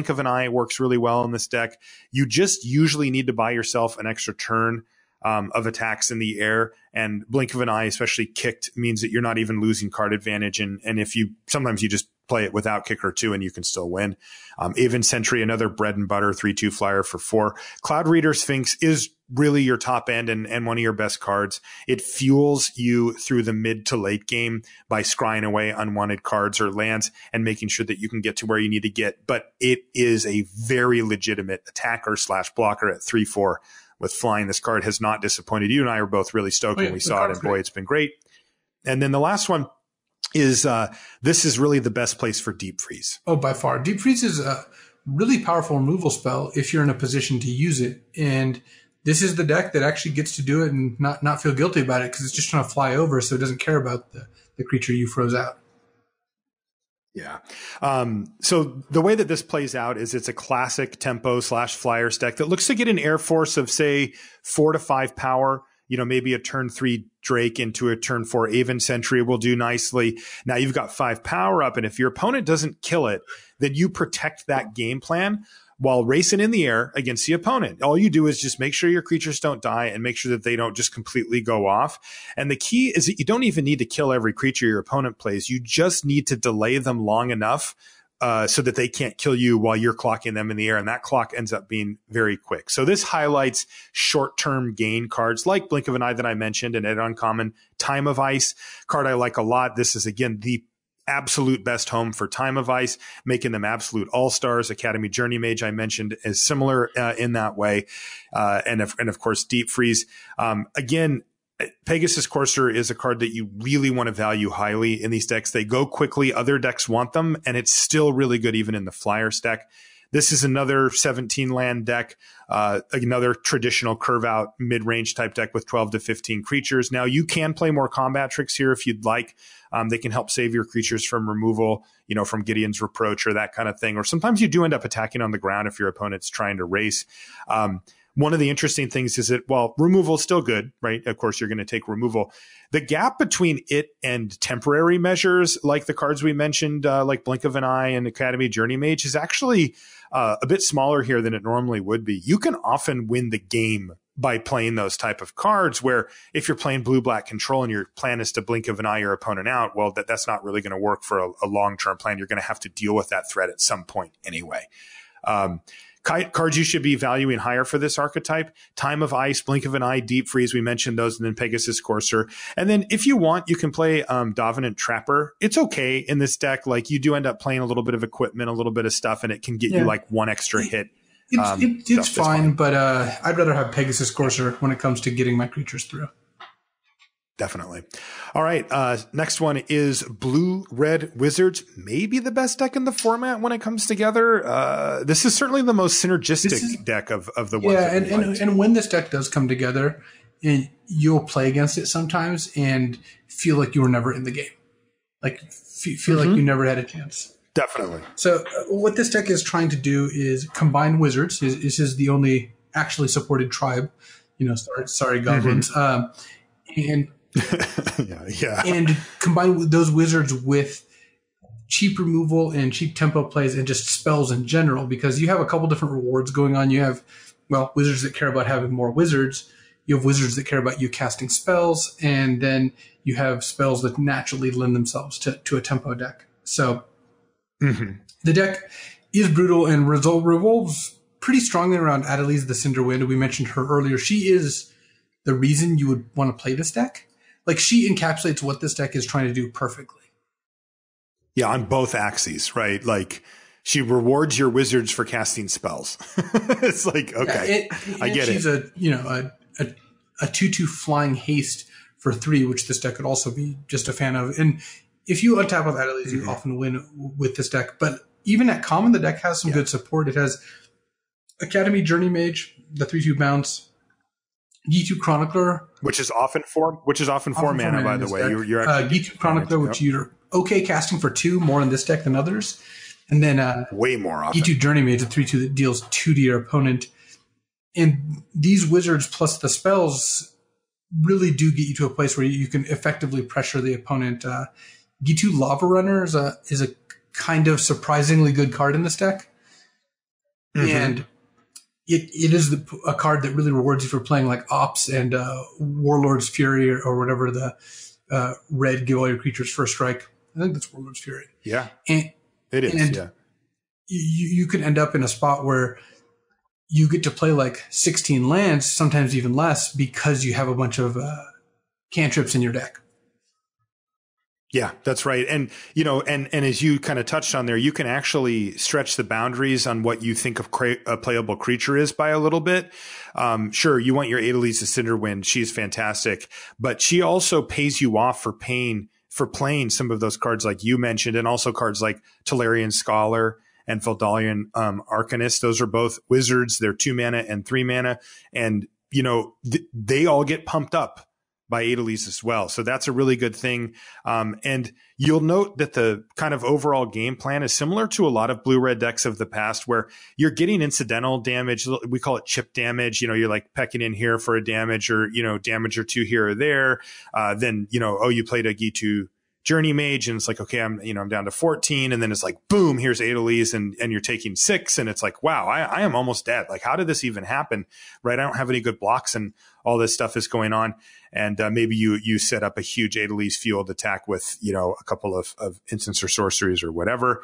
of an Eye works really well in this deck. You just usually need to buy yourself an extra turn of attacks in the air, and Blink of an Eye, especially kicked, means that you're not even losing card advantage. And if you, sometimes you just play it without kicker too, and you can still win. Even Sentry, another bread and butter 3/2 flyer for 4. Cloud Reader Sphinx is really your top end and one of your best cards. It fuels you through the mid to late game by scrying away unwanted cards or lands and making sure that you can get to where you need to get. But it is a very legitimate attacker / blocker at 3/4. With flying, this card has not disappointed. You and I are both really stoked when we saw it, and boy, it's been great. And then the last one is this is really the best place for Deep Freeze. Oh, by far. Deep Freeze is a really powerful removal spell if you're in a position to use it. And this is the deck that actually gets to do it and not feel guilty about it, because it's just trying to fly over, so it doesn't care about the creature you froze out. Yeah. So the way that this plays out is it's a classic tempo / flyers deck that looks to get an air force of, say, 4 to 5 power. You know, maybe a turn 3 Drake into a turn 4 Aven Sentry will do nicely. Now you've got 5 power up, and if your opponent doesn't kill it, then you protect that game plan while racing in the air against the opponent. All you do is just make sure your creatures don't die and make sure that they don't just completely go off. And the key is that you don't even need to kill every creature your opponent plays. You just need to delay them long enough so that they can't kill you while you're clocking them in the air. And that clock ends up being very quick. So this highlights short-term gain cards like Blink of an Eye that I mentioned, and an uncommon Time of Ice card I like a lot. This is, again, the absolute best home for Time of Ice, making them absolute all-stars. Academy Journey Mage I mentioned is similar in that way. And of course, Deep Freeze. Again, Pegasus Courser is a card that you really want to value highly in these decks. They go quickly. Other decks want them, and it's still really good even in the flyer stack. This is another 17-land deck, another traditional curve-out mid-range type deck with 12 to 15 creatures. Now, you can play more combat tricks here if you'd like. They can help save your creatures from removal, you know, from Gideon's Reproach or that kind of thing. Or sometimes you do end up attacking on the ground if your opponent's trying to race. One of the interesting things is that, well, removal is still good, right? Of course, you're going to take removal. The gap between it and temporary measures, like the cards we mentioned, like Blink of an Eye and Academy Journey Mage, is actually a bit smaller here than it normally would be. You can often win the game by playing those type of cards, where if you're playing blue-black control and your plan is to Blink of an Eye your opponent out, well, that's not really going to work for a long-term plan. You're going to have to deal with that threat at some point anyway. Cards you should be valuing higher for this archetype: Time of Ice, Blink of an Eye, Deep Freeze. We mentioned those, and then Pegasus Courser. And then if you want, you can play Dominant Trapper. It's okay in this deck. Like, you do end up playing a little bit of equipment, a little bit of stuff, and it can get you like one extra hit. It's fine, but I'd rather have Pegasus Courser when it comes to getting my creatures through. Definitely. All right. Next one is Blue-Red Wizards. Maybe the best deck in the format when it comes together. This is certainly the most synergistic deck of the ones. Yeah, and when this deck does come together, you'll play against it sometimes and feel like you were never in the game. Like, feel like you never had a chance. Definitely. So what this deck is trying to do is combine Wizards. This is the only actually supported tribe. You know, sorry, Goblins. And Yeah. And combine with those wizards with cheap removal and cheap tempo plays and just spells in general, because you have a couple different rewards going on. You have, well, wizards that care about having more wizards. You have wizards that care about you casting spells, and then you have spells that naturally lend themselves to a tempo deck. So the deck is brutal and revolves pretty strongly around Adeliz the Cinder Wind. We mentioned her earlier. She is the reason you would want to play this deck. Like, she encapsulates what this deck is trying to do perfectly. Yeah, on both axes, right? Like, she rewards your wizards for casting spells. It's like, okay, yeah, I get she's it. She's a, you know, a 2/2 flying haste for 3, which this deck could also be just a fan of. And if you untap with Adeliz, you often win with this deck. But even at common, the deck has some good support. It has Academy Journey Mage, the 3/2 bounce, G2 Chronicler, which is often four mana, by the way. You're actually G2 Chronicler, which you're okay casting for 2 more in this deck than others, and then way more often. G2 Journey Mage, a 3/2 that deals 2 to your opponent, and these wizards plus the spells really do get you to a place where you can effectively pressure the opponent. G2 Lava Runner is a kind of surprisingly good card in this deck, and it is a card that really rewards you for playing like Ops and Warlord's Fury or whatever the red give all your creatures first strike. I think that's Warlord's Fury. Yeah, and, it is. And you can end up in a spot where you get to play like 16 lands, sometimes even less, because you have a bunch of cantrips in your deck. Yeah, that's right. And, you know, and as you kind of touched on there, you can actually stretch the boundaries on what you think of a playable creature is by a little bit. Sure, you want your Adeliz the Cinderwind. She's fantastic. But she also pays you off for playing some of those cards like you mentioned, and also cards like Tolarian Scholar and Feldalian Arcanist. Those are both wizards. They're 2 mana and 3 mana. And, you know, they all get pumped up by Adeliz as well. So that's a really good thing. And you'll note that the kind of overall game plan is similar to a lot of blue-red decks of the past, where you're getting incidental damage. We call it chip damage. You know, you're like pecking in here for a damage, or, you know, damage or 2 here or there. Then, you know, oh, you played a G2 Journey Mage, and it's like, okay, I'm down to 14, and then it's like, boom, here's Adeliz, and you're taking 6, and it's like, wow, I am almost dead. Like, how did this even happen, right? I don't have any good blocks, and all this stuff is going on, and maybe you set up a huge Adeliz fueled attack with, you know, a couple of instants or sorceries or whatever.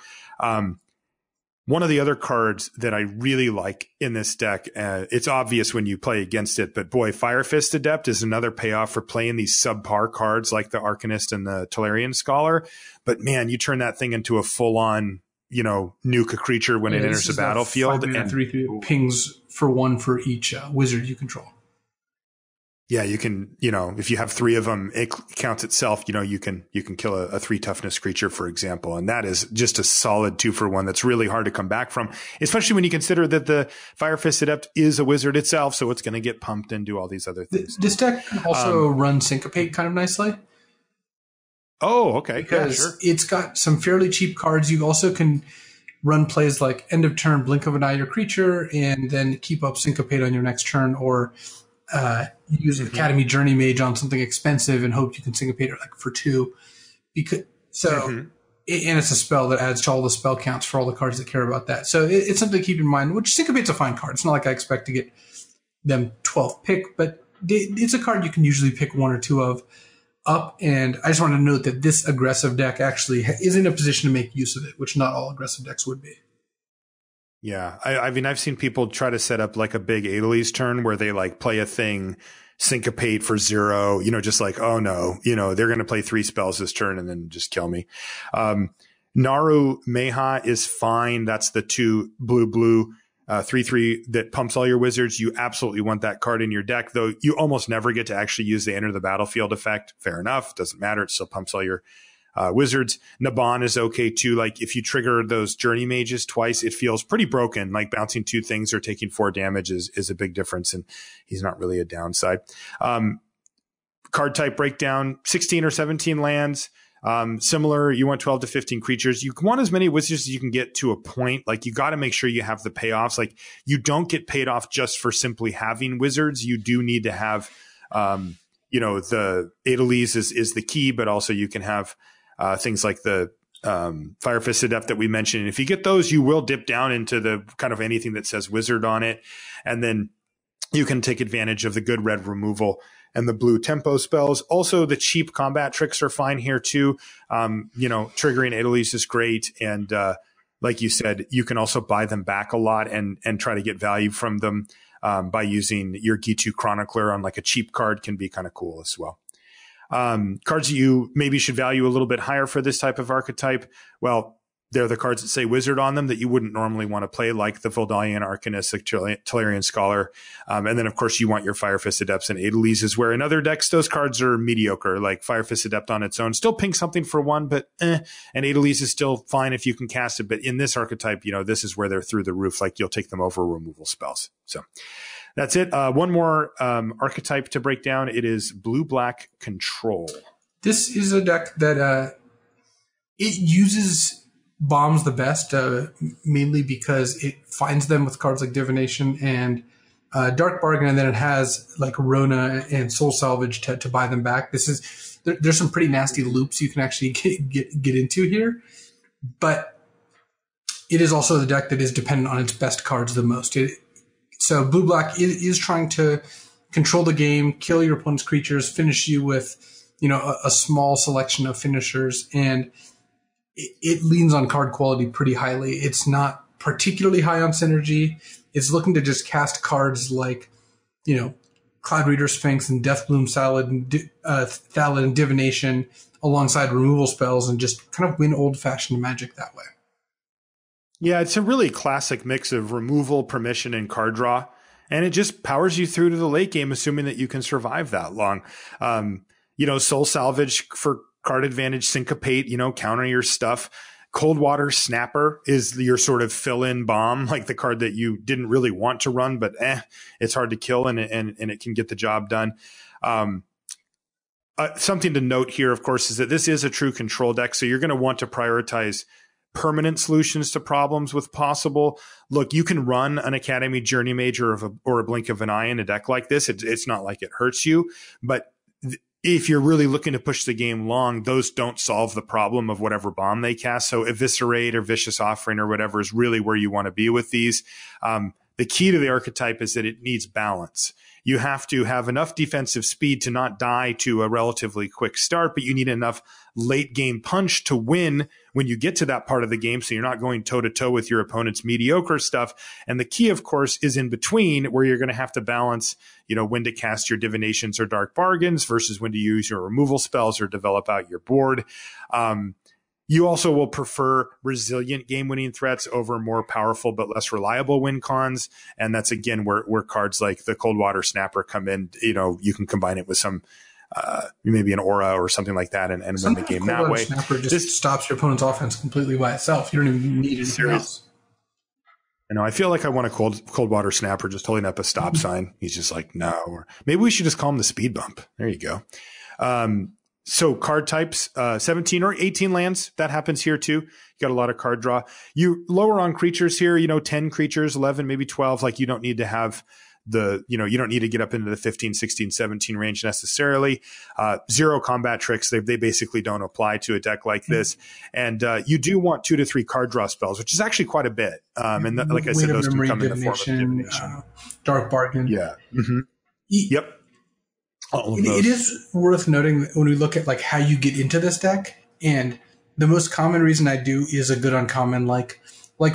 One of the other cards that I really like in this deck, it's obvious when you play against it, but boy, Fire Fist Adept is another payoff for playing these subpar cards like the Arcanist and the Tolarian Scholar. But man, you turn that thing into a full-on, you know, nuke a creature when it enters the battlefield. 5 and 3 pings for 1 for each wizard you control. Yeah, you can, you know, if you have 3 of them, it counts itself. You know, you can kill a 3 toughness creature, for example. And that is just a solid 2-for-1 that's really hard to come back from, especially when you consider that the Fire Fist Adept is a wizard itself. So it's going to get pumped and do all these other things. This deck can also run Syncopate kind of nicely. Oh, okay. Because it's got some fairly cheap cards. You also can run plays like end of turn, blink of an eye your creature, and then keep up Syncopate on your next turn, or use Academy Journey Mage on something expensive and hope you can syncopate it like for 2. Because and it's a spell that adds to all the spell counts for all the cards that care about that. So it's something to keep in mind, which Syncopate's a fine card. It's not like I expect to get them 12 pick, but it's a card you can usually pick 1 or 2 of up. And I just want to note that this aggressive deck actually is in a position to make use of it, which not all aggressive decks would be. Yeah, I mean, I've seen people try to set up like a big Adeliz turn where they like play a thing, syncopate for 0, you know, just like, oh no, you know, they're going to play 3 spells this turn and then just kill me. Naru Meha is fine. That's the 2 blue 3/3 that pumps all your wizards. You absolutely want that card in your deck, though you almost never get to actually use the enter the battlefield effect. Fair enough. Doesn't matter. It still pumps all your wizards. Nabhan is okay too. Like, if you trigger those Journey Mages twice, it feels pretty broken. Like, bouncing 2 things or taking 4 damage is a big difference, and he's not really a downside. Card type breakdown, 16 or 17 lands. Similar, you want 12 to 15 creatures. You want as many wizards as you can get to a point. Like, you got to make sure you have the payoffs. Like, you don't get paid off just for simply having wizards. You do need to have you know, the Adeliz is the key, but also you can have things like the Fire Fist Adept that we mentioned. And if you get those, you will dip down into the kind of anything that says wizard on it. And then you can take advantage of the good red removal and the blue tempo spells. Also, the cheap combat tricks are fine here too. You know, triggering Adeliz is great. And like you said, you can also buy them back a lot and try to get value from them by using your Gitu Chronicler on like a cheap card can be kind of cool as well. Cards that you maybe should value a little bit higher for this type of archetype, well, they're the cards that say wizard on them that you wouldn't normally want to play, like the Voldalian Arcanist, the Tolarian Scholar. And then, of course, you want your Fire Fist Adepts and Adelizes, where in other decks, those cards are mediocre, like Fire Fist Adept on its own. Still ping something for one, but and Adeliz is still fine if you can cast it. But in this archetype, you know, this is where they're through the roof, like you'll take them over removal spells. So that's it. One more archetype to break down. It is Blue-Black Control. This is a deck that it uses bombs the best, mainly because it finds them with cards like Divination and Dark Bargain, and then it has like Rona and Soul Salvage to buy them back. This is there's some pretty nasty loops you can actually get into here, but it is also the deck that is dependent on its best cards the most. So Blue-Black is trying to control the game, kill your opponent's creatures, finish you with, you know, a small selection of finishers, and it leans on card quality pretty highly. It's not particularly high on synergy. It's looking to just cast cards like, you know, Cloud Reader Sphinx and Deathbloom Thallid and Divination alongside removal spells and just kind of win old-fashioned Magic that way. Yeah, it's a really classic mix of removal, permission, and card draw. And it just powers you through to the late game, assuming that you can survive that long. You know, Soul Salvage for card advantage, Syncopate, you know, counter your stuff. Coldwater Snapper is your sort of fill-in bomb, like the card that you didn't really want to run, but it's hard to kill and it can get the job done. Something to note here, of course, is that this is a true control deck, so you're going to want to prioritize permanent solutions to problems with possible. Look, you can run an Academy Journey Mage or a Blink of an Eye in a deck like this. It's not like it hurts you, but if you're really looking to push the game long, those don't solve the problem of whatever bomb they cast. So Eviscerate or Vicious Offering or whatever is really where you want to be with these. The key to the archetype is that it needs balance. You have to have enough defensive speed to not die to a relatively quick start, but you need enough late game punch to win when you get to that part of the game, so you're not going toe-to-toe with your opponent's mediocre stuff. And the key, of course, is in between, where you're going to have to balance, you know, when to cast your Divinations or Dark Bargains versus when to use your removal spells or develop out your board. You also will prefer resilient game-winning threats over more powerful but less reliable win cons. And that's, again, where cards like the Coldwater Snapper come in. You know, you can combine it with some, maybe an aura or something like that and win the game that way. Snapper just stops your opponent's offense completely by itself. You don't even need anything else. You know, I feel like I want a Coldwater Snapper just holding up a stop sign. He's just like, no. Or maybe we should just call him the Speed Bump. There you go. So card types, 17 or 18 lands. That happens here too. You got a lot of card draw. You lower on creatures here, you know, 10 creatures, 11, maybe 12. Like you don't need to have the, you know, you don't need to get up into the 15, 16, 17 range necessarily. Zero combat tricks. They basically don't apply to a deck like this. And you do want 2 to 3 card draw spells, which is actually quite a bit. And like I said, those can come in the form of Divination. Dark Bargain. Yeah. Mm-hmm. Yep. It is worth noting that when we look at like how you get into this deck, and the most common reason I do is a good uncommon like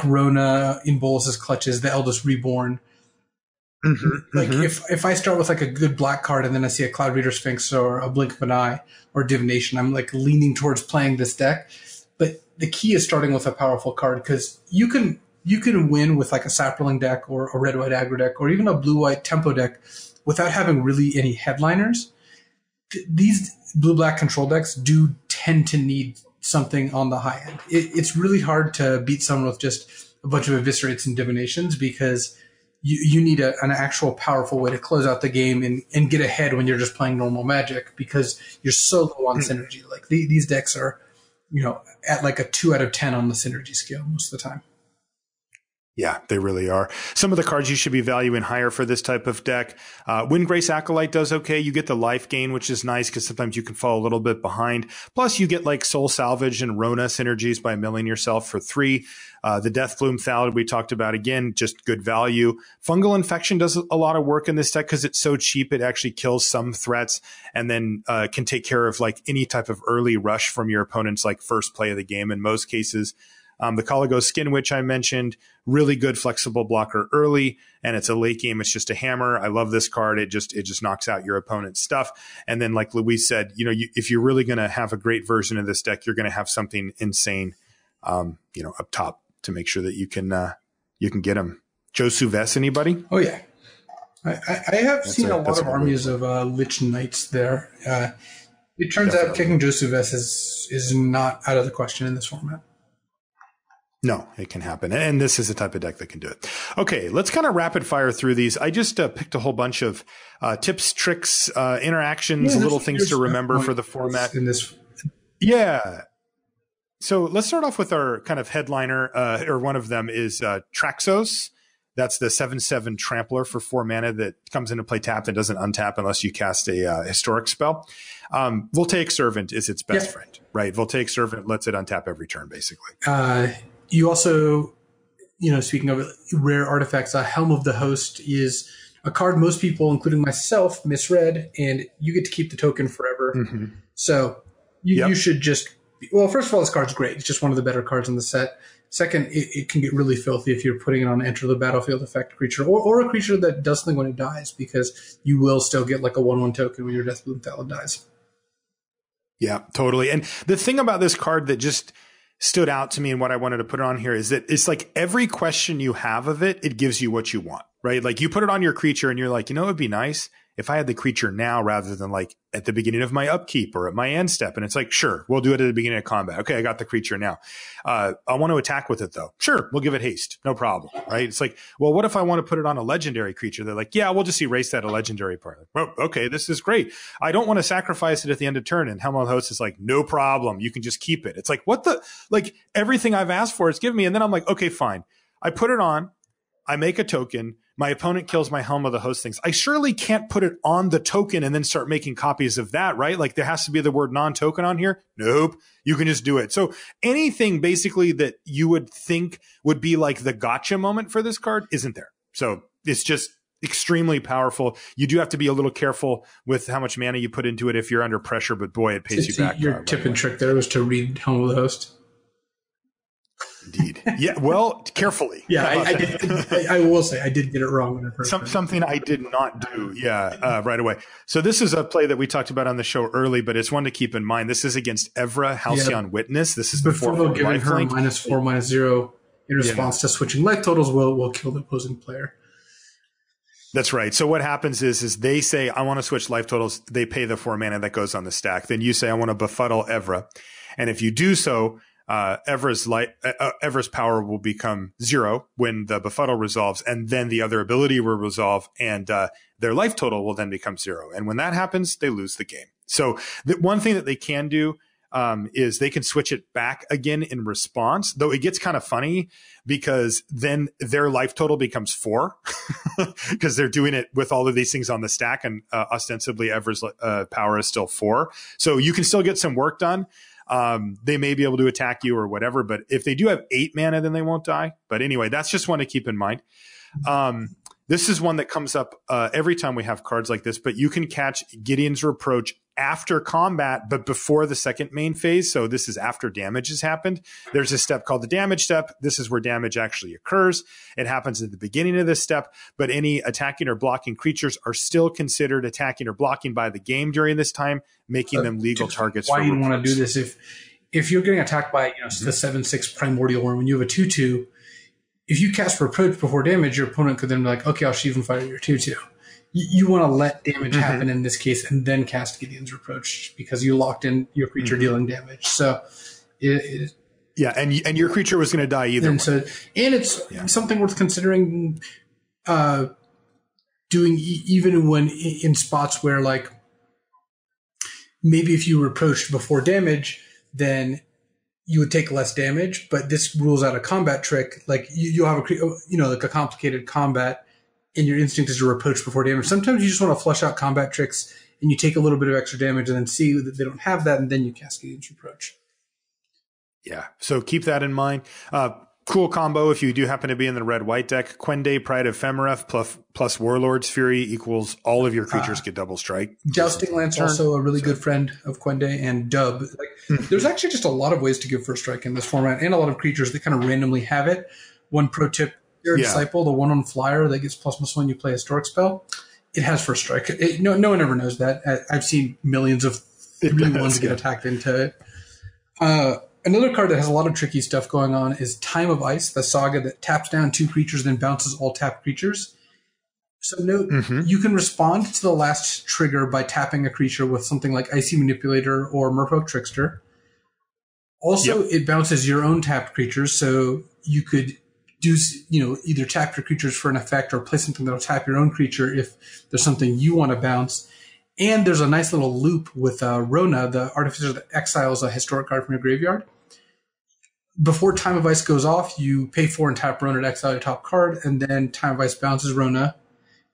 Rona in Bolas' Clutches, the Eldest Reborn. Mm-hmm, like if I start with like a good black card and then I see a Cloud Reader Sphinx or a Blink of an Eye or Divination, I'm like leaning towards playing this deck. But the key is starting with a powerful card, because you can win with like a Saproling deck or a red-white aggro deck or even a blue-white tempo deck without having really any headliners. These blue-black control decks do tend to need something on the high end. It's really hard to beat someone with just a bunch of Eviscerates and Divinations, because you need an actual powerful way to close out the game and get ahead when you're just playing normal Magic, because you're so low on synergy. Like these decks are, you know, at like a 2 out of 10 on the synergy scale most of the time. Yeah, they really are. Some of the cards you should be valuing higher for this type of deck. Windgrace Acolyte does okay. You get the life gain, which is nice because sometimes you can fall a little bit behind. Plus, you get like Soul Salvage and Rona synergies by milling yourself for 3. The Deathbloom Thallid we talked about, again, just good value. Fungal Infection does a lot of work in this deck because it's so cheap. It actually kills some threats and then can take care of like any type of early rush from your opponent's like first play of the game in most cases. The Kalagos Skin Witch I mentioned, really good flexible blocker early, and it's a late game. It's just a hammer. I love this card. It just knocks out your opponent's stuff. And then, like Luis said, you know, if you're really going to have a great version of this deck, you're going to have something insane, you know, up top to make sure that you can get them. Josu Vess, anybody? Oh yeah, I have seen a lot of armies of Lich Knights there. It turns out kicking Josu Vess is not out of the question in this format. No, it can happen. And this is the type of deck that can do it. Okay, let's kind of rapid fire through these. I just picked a whole bunch of tips, tricks, interactions, little things to remember for the format. In this. Yeah. So let's start off with our kind of headliner, or one of them is Traxos. That's the 7/7 Trampler for 4 mana that comes into play tapped and doesn't untap unless you cast a historic spell. Voltaic Servant is its best friend, right? Voltaic Servant lets it untap every turn, basically. You also, you know, speaking of rare artifacts, Helm of the Host is a card most people, including myself, misread, and you get to keep the token forever. Mm-hmm. So you should just – well, first of all, this card's great. It's just one of the better cards in the set. Second, it can get really filthy if you're putting it on Enter the Battlefield effect creature or a creature that does something when it dies, because you will still get like a 1/1 token when your Deathbloom Thallid dies. Yeah, totally. And the thing about this card that just – stood out to me and what I wanted to put it on here is that it's like every question you have of it, it gives you what you want, right? Like you put it on your creature and you're like, you know, it'd be nice if I had the creature now rather than like at the beginning of my upkeep or at my end step. And it's like, sure, we'll do it at the beginning of combat. Okay, I got the creature now. I want to attack with it though. Sure, we'll give it haste. No problem, right? It's like, well, what if I want to put it on a legendary creature? They're like, yeah, we'll just erase that legendary part. Well, okay, this is great. I don't want to sacrifice it at the end of turn. And Helm of the Host is like, no problem. You can just keep it. It's like, what the, like everything I've asked for, it's given me. And then I'm like, okay, fine. I put it on. I make a token. My opponent kills my Helm of the Host things. I surely can't put it on the token and then start making copies of that, right? Like there has to be the word non-token on here. Nope. You can just do it. So anything basically that you would think would be like the gotcha moment for this card isn't there. So it's just extremely powerful. You do have to be a little careful with how much mana you put into it if you're under pressure, but boy, it pays you back. Your tip and trick there was to read Helm of the Host. Indeed. Yeah. Well, carefully. Yeah, I will say I did get it wrong when I first something I did not do. Yeah, right away. So this is a play that we talked about on the show early, but it's one to keep in mind. This is against Evra Halcyon Witness. This is before giving her link. -4/-0 in response to switching life totals will kill the opposing player. That's right. So what happens is they say I want to switch life totals. They pay the 4 mana that goes on the stack. Then you say I want to befuddle Evra, and if you do so. Evra's power will become 0 when the befuddle resolves, and then the other ability will resolve, and their life total will then become 0. And when that happens, they lose the game. So the one thing that they can do is they can switch it back again in response, though it gets kind of funny because then their life total becomes 4 because they're doing it with all of these things on the stack, and ostensibly Evra's power is still 4. So you can still get some work done. They may be able to attack you or whatever, but if they do have 8 mana, then they won't die. But anyway, that's just one to keep in mind. This is one that comes up every time we have cards like this, but you can catch Gideon's Reproach after combat, but before the second main phase. So this is after damage has happened. There's a step called the damage step. This is where damage actually occurs. It happens at the beginning of this step, but any attacking or blocking creatures are still considered attacking or blocking by the game during this time, making them legal targets. Why you want to do this if you're getting attacked by the 7/6 Primordial Worm, when you have a 2/2, if you cast Reproach before damage, your opponent could then be like, okay, I'll Sheath and Fire your 2/2. You want to let damage happen in this case and then cast Gideon's Reproach because you locked in your creature dealing damage. So, and your creature was going to die either. And it's something worth considering doing even when in spots where, like, maybe if you reproached before damage, then you would take less damage, but this rules out a combat trick. Like you'll have a, you know, like a complicated combat, and your instinct is to approach before damage. Sometimes you just want to flush out combat tricks, and you take a little bit of extra damage, and then see that they don't have that, and then you cascade into approach. Yeah, so keep that in mind. Cool combo if you do happen to be in the red-white deck. Quende, Pride of Femref, plus Warlord's Fury equals all of your creatures get double strike. Jousting Lance, also a really good friend of Quende and Dub. Like, there's actually just a lot of ways to give first strike in this format, and a lot of creatures that kind of randomly have it. One pro tip, your Disciple, the 1/1 flyer that gets +1/+1 you play a Historic spell, it has first strike. No one ever knows that. I've seen millions of 3/1s get attacked into it. Another card that has a lot of tricky stuff going on is Time of Ice, the saga that taps down 2 creatures, then bounces all tapped creatures. So note, you can respond to the last trigger by tapping a creature with something like Icy Manipulator or Merfolk Trickster. Also, it bounces your own tapped creatures, so you could do, either tap your creatures for an effect or play something that'll tap your own creature if there's something you want to bounce. And there's a nice little loop with Rona, the Artificer that exiles a historic card from your graveyard. Before Time of Ice goes off, you pay 4 and tap Rona to exile your top card, and then Time of Ice bounces Rona.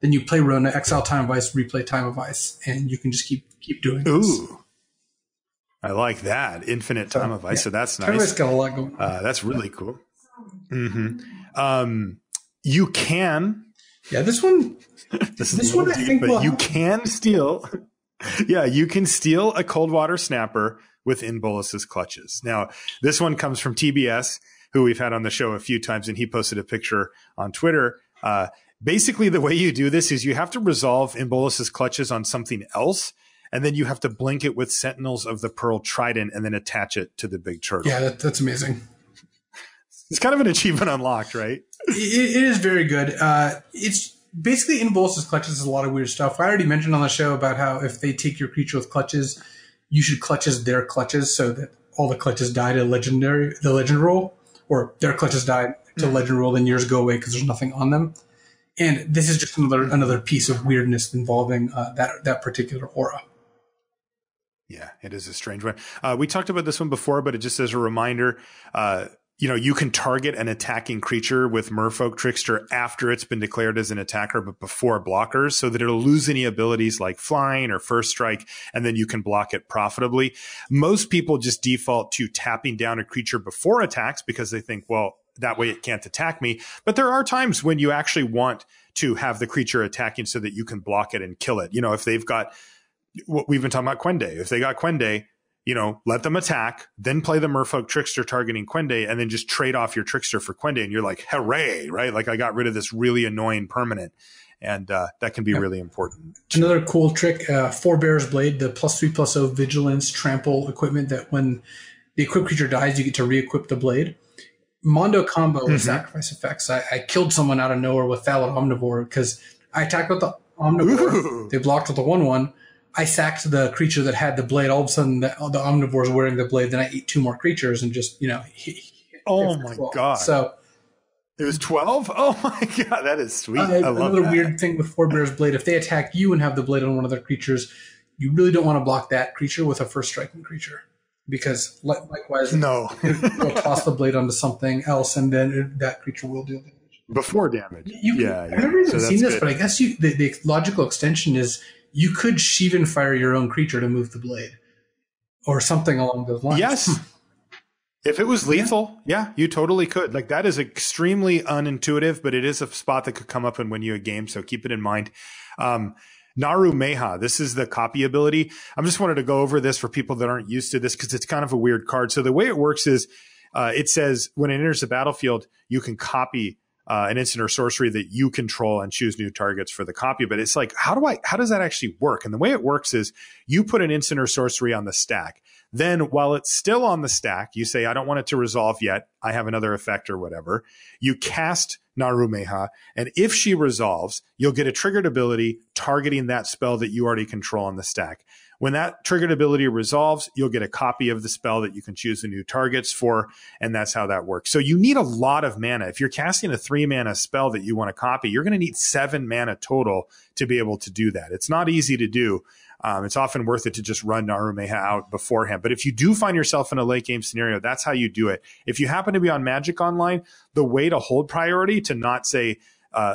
Then you play Rona, exile Time of Ice, replay Time of Ice, and you can just keep doing this. Ooh, I like that. Infinite Time of Ice, so that's nice. Time of Ice got a lot going on. That's really cool. You can... Yeah, this one I think you can steal. Yeah, you can steal a Coldwater Snapper with In Bolas' Clutches. Now, this one comes from TBS, who we've had on the show a few times, and he posted a picture on Twitter. Basically, the way you do this is you have to resolve In Bolas' Clutches on something else, and then you have to blink it with Sentinels of the Pearl Trident and then attach it to the big turtle. Yeah, that's amazing. It's kind of an achievement unlocked, right? It is very good. It's basically In Bolas' Clutches is a lot of weird stuff. I already mentioned on the show about how if they take your creature with clutches, you should clutches their clutches so that all the clutches die to the legend roll, or their clutches die to legend roll, then yours go away because there's nothing on them. And this is just another piece of weirdness involving that particular aura. Yeah, it is a strange one. We talked about this one before, but it just as a reminder. You can target an attacking creature with Merfolk Trickster after it's been declared as an attacker, but before blockers, so that it'll lose any abilities like flying or first strike, and then you can block it profitably. Most people just default to tapping down a creature before attacks because they think, well, that way it can't attack me. But there are times when you actually want to have the creature attacking so that you can block it and kill it. If they've got what we've been talking about, Quende, if they got Quende, let them attack, then play the Merfolk Trickster targeting Quende, and then just trade off your Trickster for Quende, and you're like, hooray, right? Like, I got rid of this really annoying permanent, and that can be really important. Another cool trick, Forebear's Blade, the +3/+0 Vigilance Trample equipment that when the equipped creature dies, you get to re-equip the blade. Mondo combo with sacrifice effects. I killed someone out of nowhere with Thallid Omnivore because I attacked with the Omnivore. Ooh. They blocked with a 1/1. I sacked the creature that had the blade. All of a sudden, the Omnivore is wearing the blade. Then I ate 2 more creatures and just, Oh, my God. So it was 12? Oh, my God. That is sweet. I love that. Another weird thing with Forebear's Blade, if they attack you and have the blade on one of their creatures, you really don't want to block that creature with a first striking creature because likewise, it'll toss the blade onto something else, and then that creature will deal damage. Before damage. I've never even seen this, but I guess the logical extension is you could Sheevan Fire your own creature to move the blade or something along those lines. Yes. If it was lethal, yeah, you totally could. Like, that is extremely unintuitive, but it is a spot that could come up in Win You a Game, so keep it in mind. Naru Meha, this is the copy ability. I just wanted to go over this for people that aren't used to this because it's kind of a weird card. So the way it works is it says when it enters the battlefield, you can copy an instant or sorcery that you control and choose new targets for the copy. But it's like, how does that actually work? And the way it works is you put an instant or sorcery on the stack. Then while it's still on the stack, you say, I don't want it to resolve yet. I have another effect or whatever. You cast Naru Meha, and if she resolves, you'll get a triggered ability targeting that spell that you already control on the stack. When that triggered ability resolves, you'll get a copy of the spell that you can choose the new targets for, and that's how that works. So you need a lot of mana. If you're casting a 3-mana spell that you want to copy, you're going to need 7 mana total to be able to do that. It's not easy to do, It's often worth it to just run Naru Meha out beforehand. But if you do find yourself in a late game scenario, that's how you do it. If you happen to be on Magic Online, the way to hold priority to not say,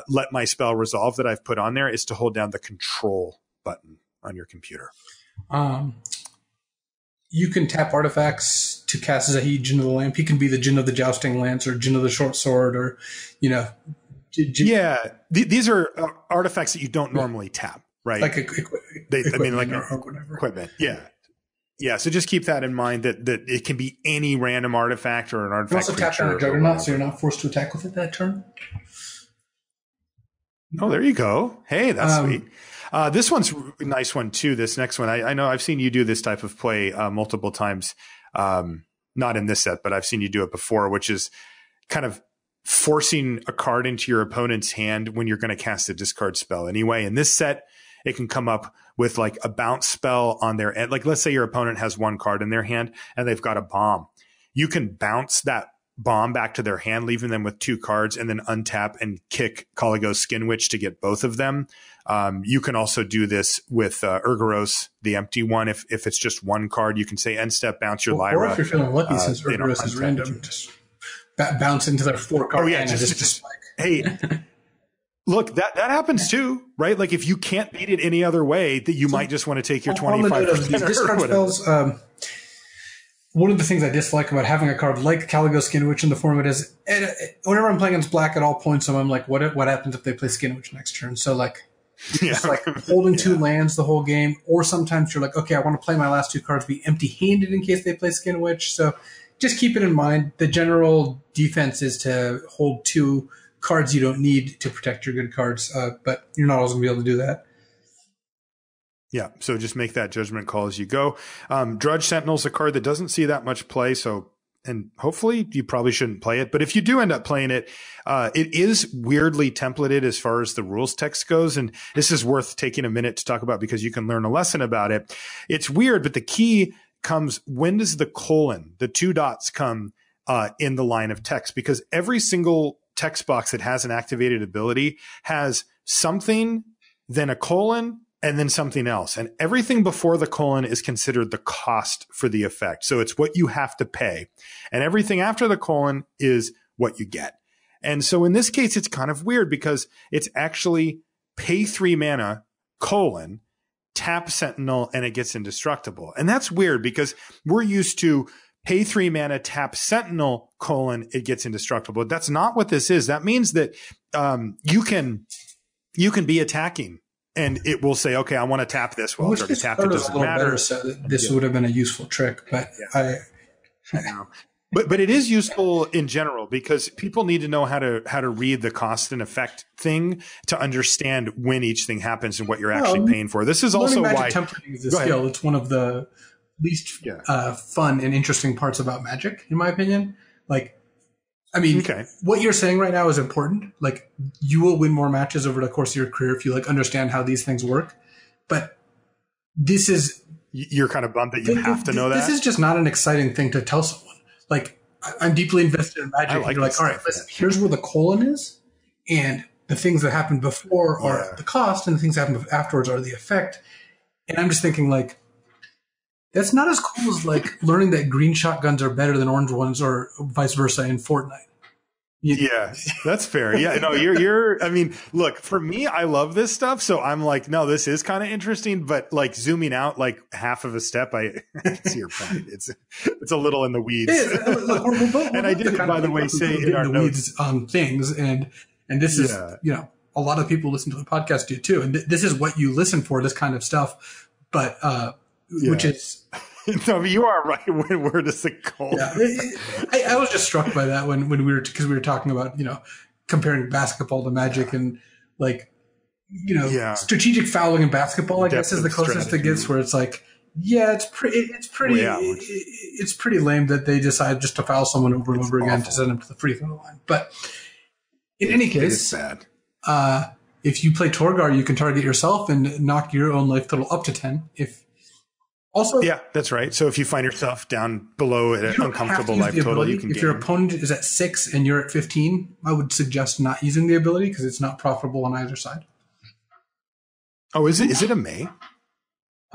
let my spell resolve that I've put on there is to hold down the control button on your computer. You can tap artifacts to cast Zahi, Jinn of the Lamp. He can be the Jinn of the Jousting Lance or Jinn of the Short Sword or, you know. Yeah, these are artifacts that you don't normally tap, right? Like equipment. Yeah. Yeah, so just keep that in mind that it can be any random artifact or an artifact. You also tap down a Juggernaut, so you're not forced to attack with it that turn. Oh, there you go. Hey, that's sweet. This one's a nice one, too, this next one. I know I've seen you do this type of play multiple times, not in this set, but I've seen you do it before, which is kind of forcing a card into your opponent's hand when you're going to cast a discard spell. Anyway, in this set, it can come up with like a bounce spell on their end. Like, let's say your opponent has one card in their hand and they've got a bomb. You can bounce that bomb back to their hand, leaving them with two cards, and then untap and kick Kalago's Skin Witch to get both of them. You can also do this with Urgaros, the empty one. If it's just one card, you can say end step, bounce your Lyra. Or if you're feeling lucky, since Urgaros is random, just bounce into their four card. Oh yeah, just like, hey, look, that happens too, right? Like if you can't beat it any other way, that you might just want to take your 25%. One of the things I dislike about having a card like Kalago Skin Witch in the format is, whenever I'm playing against black at all points, so I'm like, what happens if they play Skin Witch next turn? So like, just like holding two lands the whole game, or sometimes you're like, okay, I want to play my last two cards, be empty-handed in case they play Skin Witch. So just keep it in mind. The general defense is to hold two cards you don't need to protect your good cards, but you're not always going to be able to do that. Yeah, so just make that judgment call as you go. Drudge Sentinel's a card that doesn't see that much play, and hopefully you probably shouldn't play it. But if you do end up playing it, it is weirdly templated as far as the rules text goes, and this is worth taking a minute to talk about because you can learn a lesson about it. It's weird, but the key comes, when does the colon, the two dots come in the line of text? Because every single text box that has an activated ability has something, then a colon, and then something else. And everything before the colon is considered the cost for the effect. So it's what you have to pay. And everything after the colon is what you get. And so in this case, it's kind of weird because it's actually pay 3 mana, colon, tap Sentinel, and it gets indestructible. And that's weird because we're used to pay 3 mana, tap Sentinel, colon, it gets indestructible. That's not what this is. That means that you can be attacking, and it will say, okay, I want to tap this. Well, it's already tapped. It doesn't matter. Better, so this would have been a useful trick. But, but it is useful in general because people need to know how to read the cost and effect thing to understand when each thing happens and what you're actually paying for. This is also why templating is a skill. It's one of the least fun and interesting parts about Magic, in my opinion. Like, I mean, what you're saying right now is important. Like, you will win more matches over the course of your career if you like understand how these things work. But this is, you're kind of bummed that you have to know that. This is just not an exciting thing to tell someone. Like, I'm deeply invested in Magic. Like, you're like, all right, listen, here's where the colon is, and the things that happened before are the cost, and the things that happened afterwards are the effect. And I'm just thinking, like, that's not as cool as like learning that green shotguns are better than orange ones, or vice versa in Fortnite. Yeah, that's fair. Yeah, no, I mean, look, for me, I love this stuff, so I'm like, no, this is kind of interesting, but like zooming out like half of a step, I see your point. It's a little in the weeds. Look, and I did, by the way, say in our notes on things, and this is a lot of people listen to the podcast do too, and this is what you listen for, this kind of stuff, but. Which is no, but you are right. Where does the colon? Yeah, I was just struck by that when we were, because we were talking about comparing basketball to Magic and like strategic fouling in basketball. I guess is the closest strategy. It gets, where it's like it's pretty lame that they decide just to foul someone over and over again to send them to the free throw line. But in any case, it's sad. If you play Torgar, you can target yourself and knock your own life total up to 10 if. Also, yeah, that's right. So if you find yourself down below at an uncomfortable life total, you can gain. If your opponent is at 6 and you're at 15, I would suggest not using the ability because it's not profitable on either side. Oh, is it a May?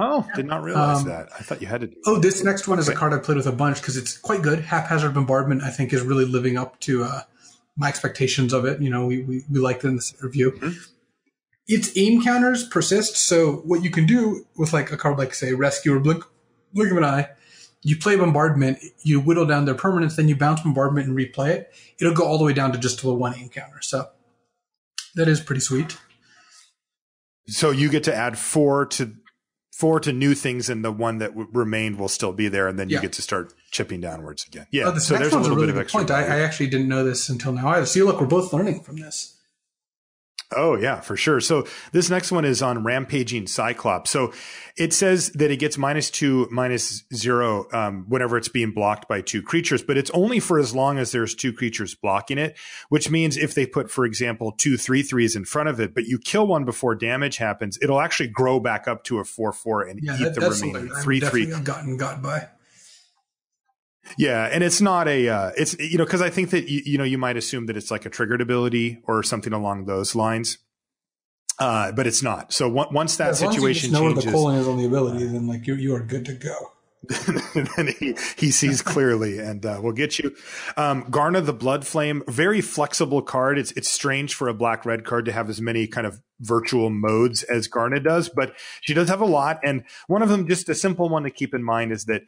Oh, did not realize that. I thought you had to do that. Oh, this next one is a card I played with a bunch because it's quite good. Haphazard Bombardment, I think, is really living up to my expectations of it. You know, we liked it in this review. Mm-hmm. Its aim counters persist, so what you can do with like a card like, say, Rescue or Blink of an Eye, you play Bombardment, you whittle down their permanence, then you bounce Bombardment and replay it. It'll go all the way down to just to the one aim counter, so that is pretty sweet. So you get to add four to new things, and the one that remained will still be there, and then you get to start chipping downwards again. Yeah, so there's a little bit of extra. I actually didn't know this until now either. See, look, we're both learning from this. Oh, yeah, for sure. So this next one is on Rampaging Cyclops. So it says that it gets -2/-0 whenever it's being blocked by two creatures, but it's only for as long as there's two creatures blocking it, which means if they put, for example, 2/3/3s in front of it, but you kill one before damage happens, it'll actually grow back up to a 4/4 and eat the remaining 3/3. I've definitely got by. Yeah, and it's not a it's, you know, because I think that you might assume that it's like a triggered ability or something along those lines, but it's not. So once that situation changes, the colon is on the ability, then like you are good to go. Then he sees clearly and will get you. Garna the Bloodflame, very flexible card. It's strange for a black-red card to have as many kind of virtual modes as Garna does, but she does have a lot. And one of them, just a simple one to keep in mind, is that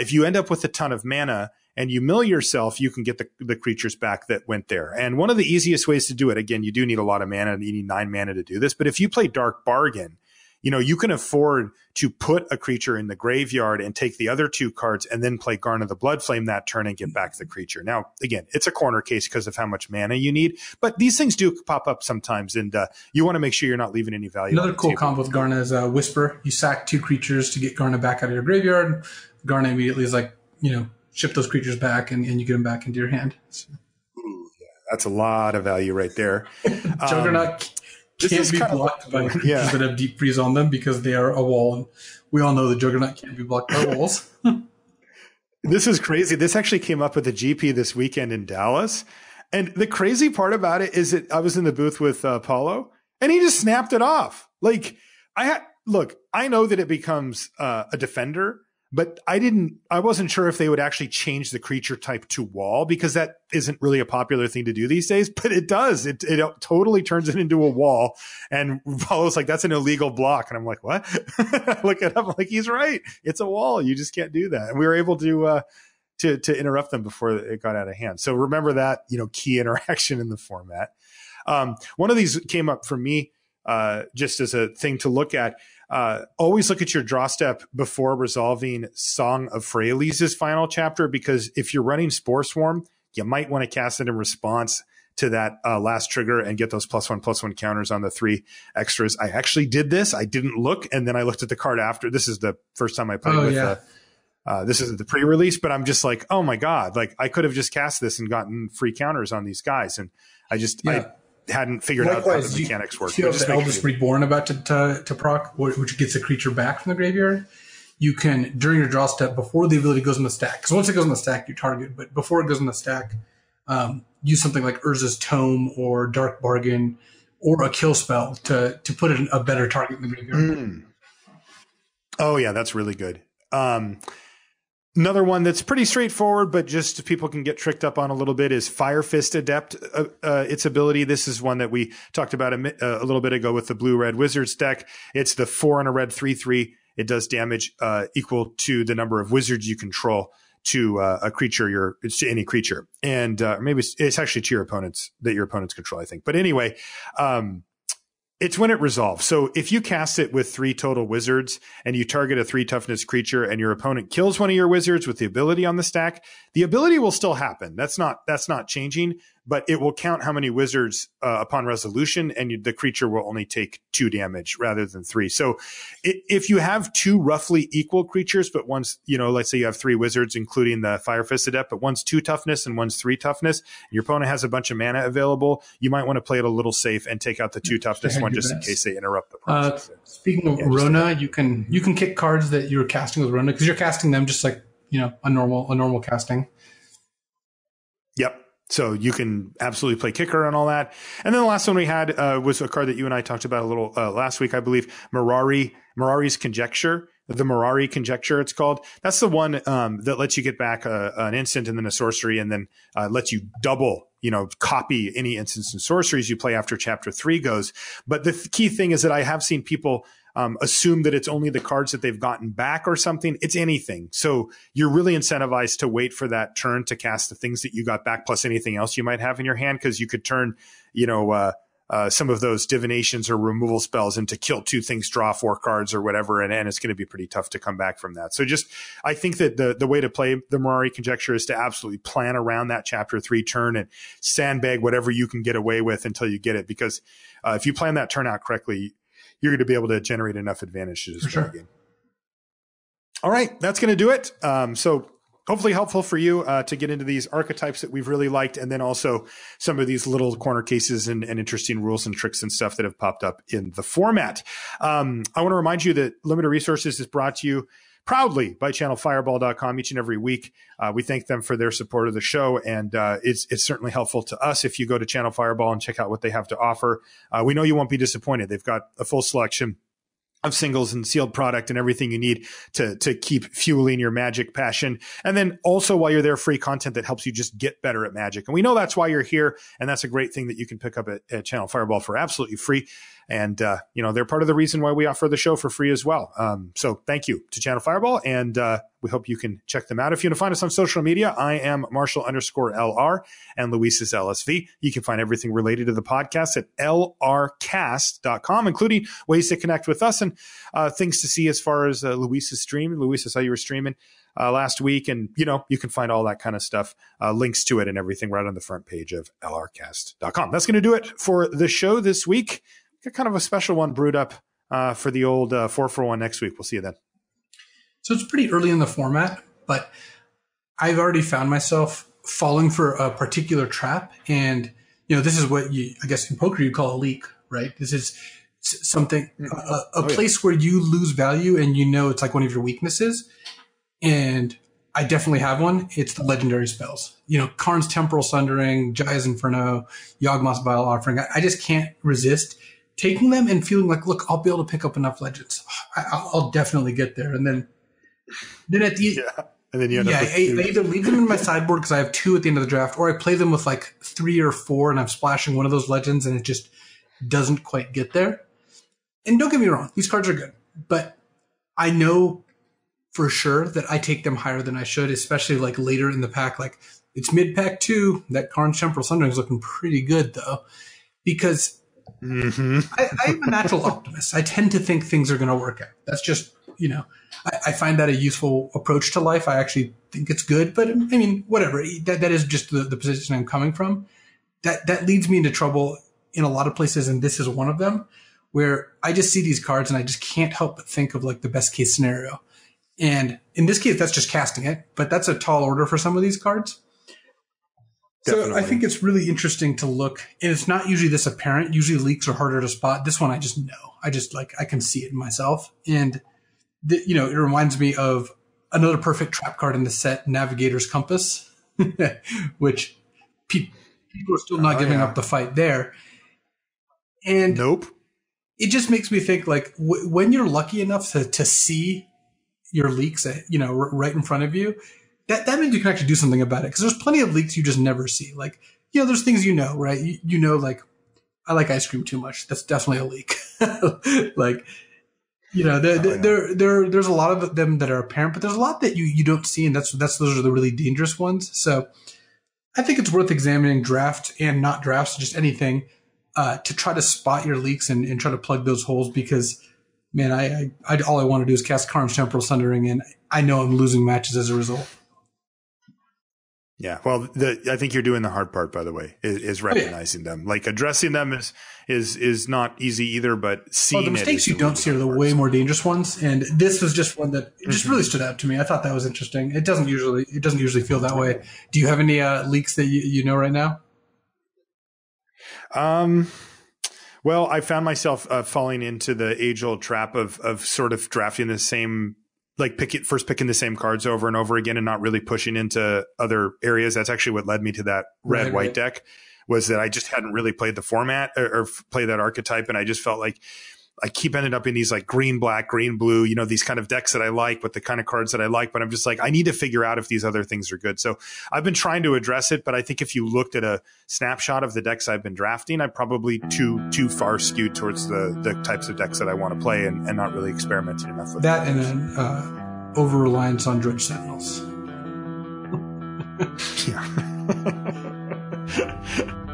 if you end up with a ton of mana and you mill yourself, you can get the creatures back that went there. And one of the easiest ways to do it, again, you do need a lot of mana, and you need 9 mana to do this, but if you play Dark Bargain, you know, you can afford to put a creature in the graveyard and take the other two cards and then play Garna the Bloodflame that turn and get back the creature. Now, again, it's a corner case because of how much mana you need, but these things do pop up sometimes, and you want to make sure you're not leaving any value. Another cool combo with Garna is Whisper. You sack two creatures to get Garna back out of your graveyard. Garna immediately is like, you know, ship those creatures back and you get them back into your hand. So. Ooh, yeah, that's a lot of value right there. Juggernaut can't be blocked by creatures that have Deep Freeze on them because they are a wall. And we all know the Juggernaut can't be blocked by walls. This is crazy. This actually came up at the GP this weekend in Dallas. And the crazy part about it is that I was in the booth with Paulo, and he just snapped it off. Like, look, I know that it becomes a defender, but I wasn't sure if they would actually change the creature type to wall, because that isn't really a popular thing to do these days, but it does. It totally turns it into a wall, and Paulo's like, that's an illegal block. And I'm like, what? Look it up. I'm like, he's right. It's a wall. You just can't do that. And we were able to interrupt them before it got out of hand. So remember that, you know, key interaction in the format. One of these came up for me just as a thing to look at. Always look at your draw step before resolving Song of Freyalise's final chapter, because if you're running Spore Swarm, you might want to cast it in response to that last trigger and get those +1/+1 counters on the 3 extras. I actually did this. I didn't look, and then I looked at the card after. This is the first time I played with this isn't the pre-release, but I'm just like, oh my God, like I could have just cast this and gotten free counters on these guys, and I just hadn't figured out how the mechanics work. You know, the Eldest Reborn about to proc, which gets a creature back from the graveyard. You can, during your draw step, before the ability goes on the stack, because once it goes on the stack, you target, but before it goes on the stack, use something like Urza's Tome or Dark Bargain or a kill spell to put it in a better target in the graveyard. Mm. Oh, yeah, that's really good. Another one that's pretty straightforward, but just people can get tricked up on a little bit, is Fire Fist Adept, its ability. This is one that we talked about a little bit ago with the Blue-Red Wizards deck. It's the 4 and a red 3/3. It does damage equal to the number of wizards you control to a creature, to any creature. And maybe it's actually to your opponents, that your opponents control, I think. But anyway, it's when it resolves. So if you cast it with 3 total wizards and you target a 3 toughness creature and your opponent kills one of your wizards with the ability on the stack, the ability will still happen. That's not changing, but it will count how many wizards upon resolution, and the creature will only take 2 damage rather than 3. So if you have 2 roughly equal creatures, but one's, you know, let's say you have 3 wizards, including the Fire Fist Adept, but one's 2 toughness and one's 3 toughness, your opponent has a bunch of mana available, you might want to play it a little safe and take out the 2 toughness one just in case they interrupt the process. Speaking of Rona, you can kick cards that you're casting with Rona, because you're casting them just like, you know, a normal casting. Yep. So you can absolutely play kicker and all that. And then the last one we had was a card that you and I talked about a little last week, I believe, Mirari's Conjecture. The Mirari Conjecture, it's called. That's the one that lets you get back an instant and then a sorcery, and then lets you double, copy any instants and sorceries you play after Chapter 3 goes. But the key thing is that I have seen people assume that it's only the cards that they've gotten back or something. It's anything. So you're really incentivized to wait for that turn to cast the things that you got back plus anything else you might have in your hand, because you could turn, some of those divinations or removal spells into kill two things, draw four cards or whatever, and it's going to be pretty tough to come back from that. So just, I think that the way to play the Mirari Conjecture is to absolutely plan around that Chapter 3 turn and sandbag whatever you can get away with until you get it. Because if you plan that turn out correctly, you're going to be able to generate enough advantage to destroy the game. All right, that's going to do it. So hopefully helpful for you to get into these archetypes that we've really liked, and then also some of these little corner cases and interesting rules and tricks and stuff that have popped up in the format. I want to remind you that Limited Resources is brought to you proudly by ChannelFireball.com each and every week. We thank them for their support of the show, and it's certainly helpful to us if you go to Channel Fireball and check out what they have to offer. We know you won't be disappointed. They've got a full selection of singles and sealed product and everything you need to keep fueling your magic passion. And then also, while you're there, free content that helps you just get better at magic. And we know that's why you're here, and that's a great thing that you can pick up at Channel Fireball for absolutely free. And, they're part of the reason why we offer the show for free as well. So thank you to Channel Fireball, and we hope you can check them out. If you want to find us on social media, I am Marshall_LR and Luis is LSV. You can find everything related to the podcast at LRcast.com, including ways to connect with us and things to see as far as Luis's stream. Luis, I saw you were streaming last week, and, you can find all that kind of stuff, links to it and everything right on the front page of LRcast.com. That's going to do it for the show this week. Kind of a special one brewed up for the old 4-for-1 next week. We'll see you then. So it's pretty early in the format, but I've already found myself falling for a particular trap. And, this is what I guess in poker you call a leak, right? This is something, a place where you lose value and it's like one of your weaknesses. And I definitely have one. It's the legendary spells. Karn's Temporal Sundering, Jaya's Inferno, Yawgmoth's Vile Offering. I just can't resist taking them and feeling like, look, I'll be able to pick up enough legends. I'll definitely get there. And then at the I either leave them in my sideboard because I have two at the end of the draft, or I play them with like 3 or 4 and I'm splashing one of those legends and it just doesn't quite get there. And don't get me wrong, these cards are good, but I know for sure that I take them higher than I should, especially like later in the pack. Like it's mid-pack 2. That Karn's Temporal Sundering is looking pretty good though, because I am a natural optimist. I tend to think things are going to work out. That's just, I find that a useful approach to life. I actually think it's good, but I mean, whatever. That is just the position I'm coming from. That leads me into trouble in a lot of places, and this is one of them, where I just see these cards and I just can't help but think of like the best case scenario. And in this case, that's just casting it, but that's a tall order for some of these cards. Definitely. So I think it's really interesting to look, and it's not usually this apparent. Usually leaks are harder to spot. This one I just know. I just I can see it in myself. And, it reminds me of another perfect trap card in the set, Navigator's Compass, which people are still not giving up the fight there. And it just makes me think, like, when you're lucky enough to see your leaks, right in front of you, that means you can actually do something about it, because there's plenty of leaks you just never see. Like, there's things right? Like, I like ice cream too much. That's definitely a leak. Like, there's a lot of them that are apparent, but there's a lot that you don't see, and those are the really dangerous ones. So I think it's worth examining drafts and not drafts, just anything, to try to spot your leaks and try to plug those holes, because man, I all I want to do is cast Karn's Temporal Sundering, and I know I'm losing matches as a result. Yeah, well, I think you're doing the hard part, by the way, is recognizing them. Like, addressing them is not easy either, but seeing the mistakes you don't see are the way more dangerous ones. And this was just one that just really stood out to me. I thought that was interesting. It doesn't usually feel that way. Do you have any leaks that you know right now? Well, I found myself falling into the age-old trap of sort of drafting the same like first picking the same cards over and over again and not really pushing into other areas. That's actually what led me to that red-white deck, was that I just hadn't really played the format or played that archetype. And I just felt like I keep ending up in these like green, black, green, blue, you know, these kind of decks that I like with the kind of cards that I like. But I'm just like, I need to figure out if these other things are good. So I've been trying to address it. But I think if you looked at a snapshot of the decks I've been drafting, I'm probably too far skewed towards the types of decks that I want to play and not really experimenting enough with that. And then over-reliance on Dredge Sentinels. Yeah.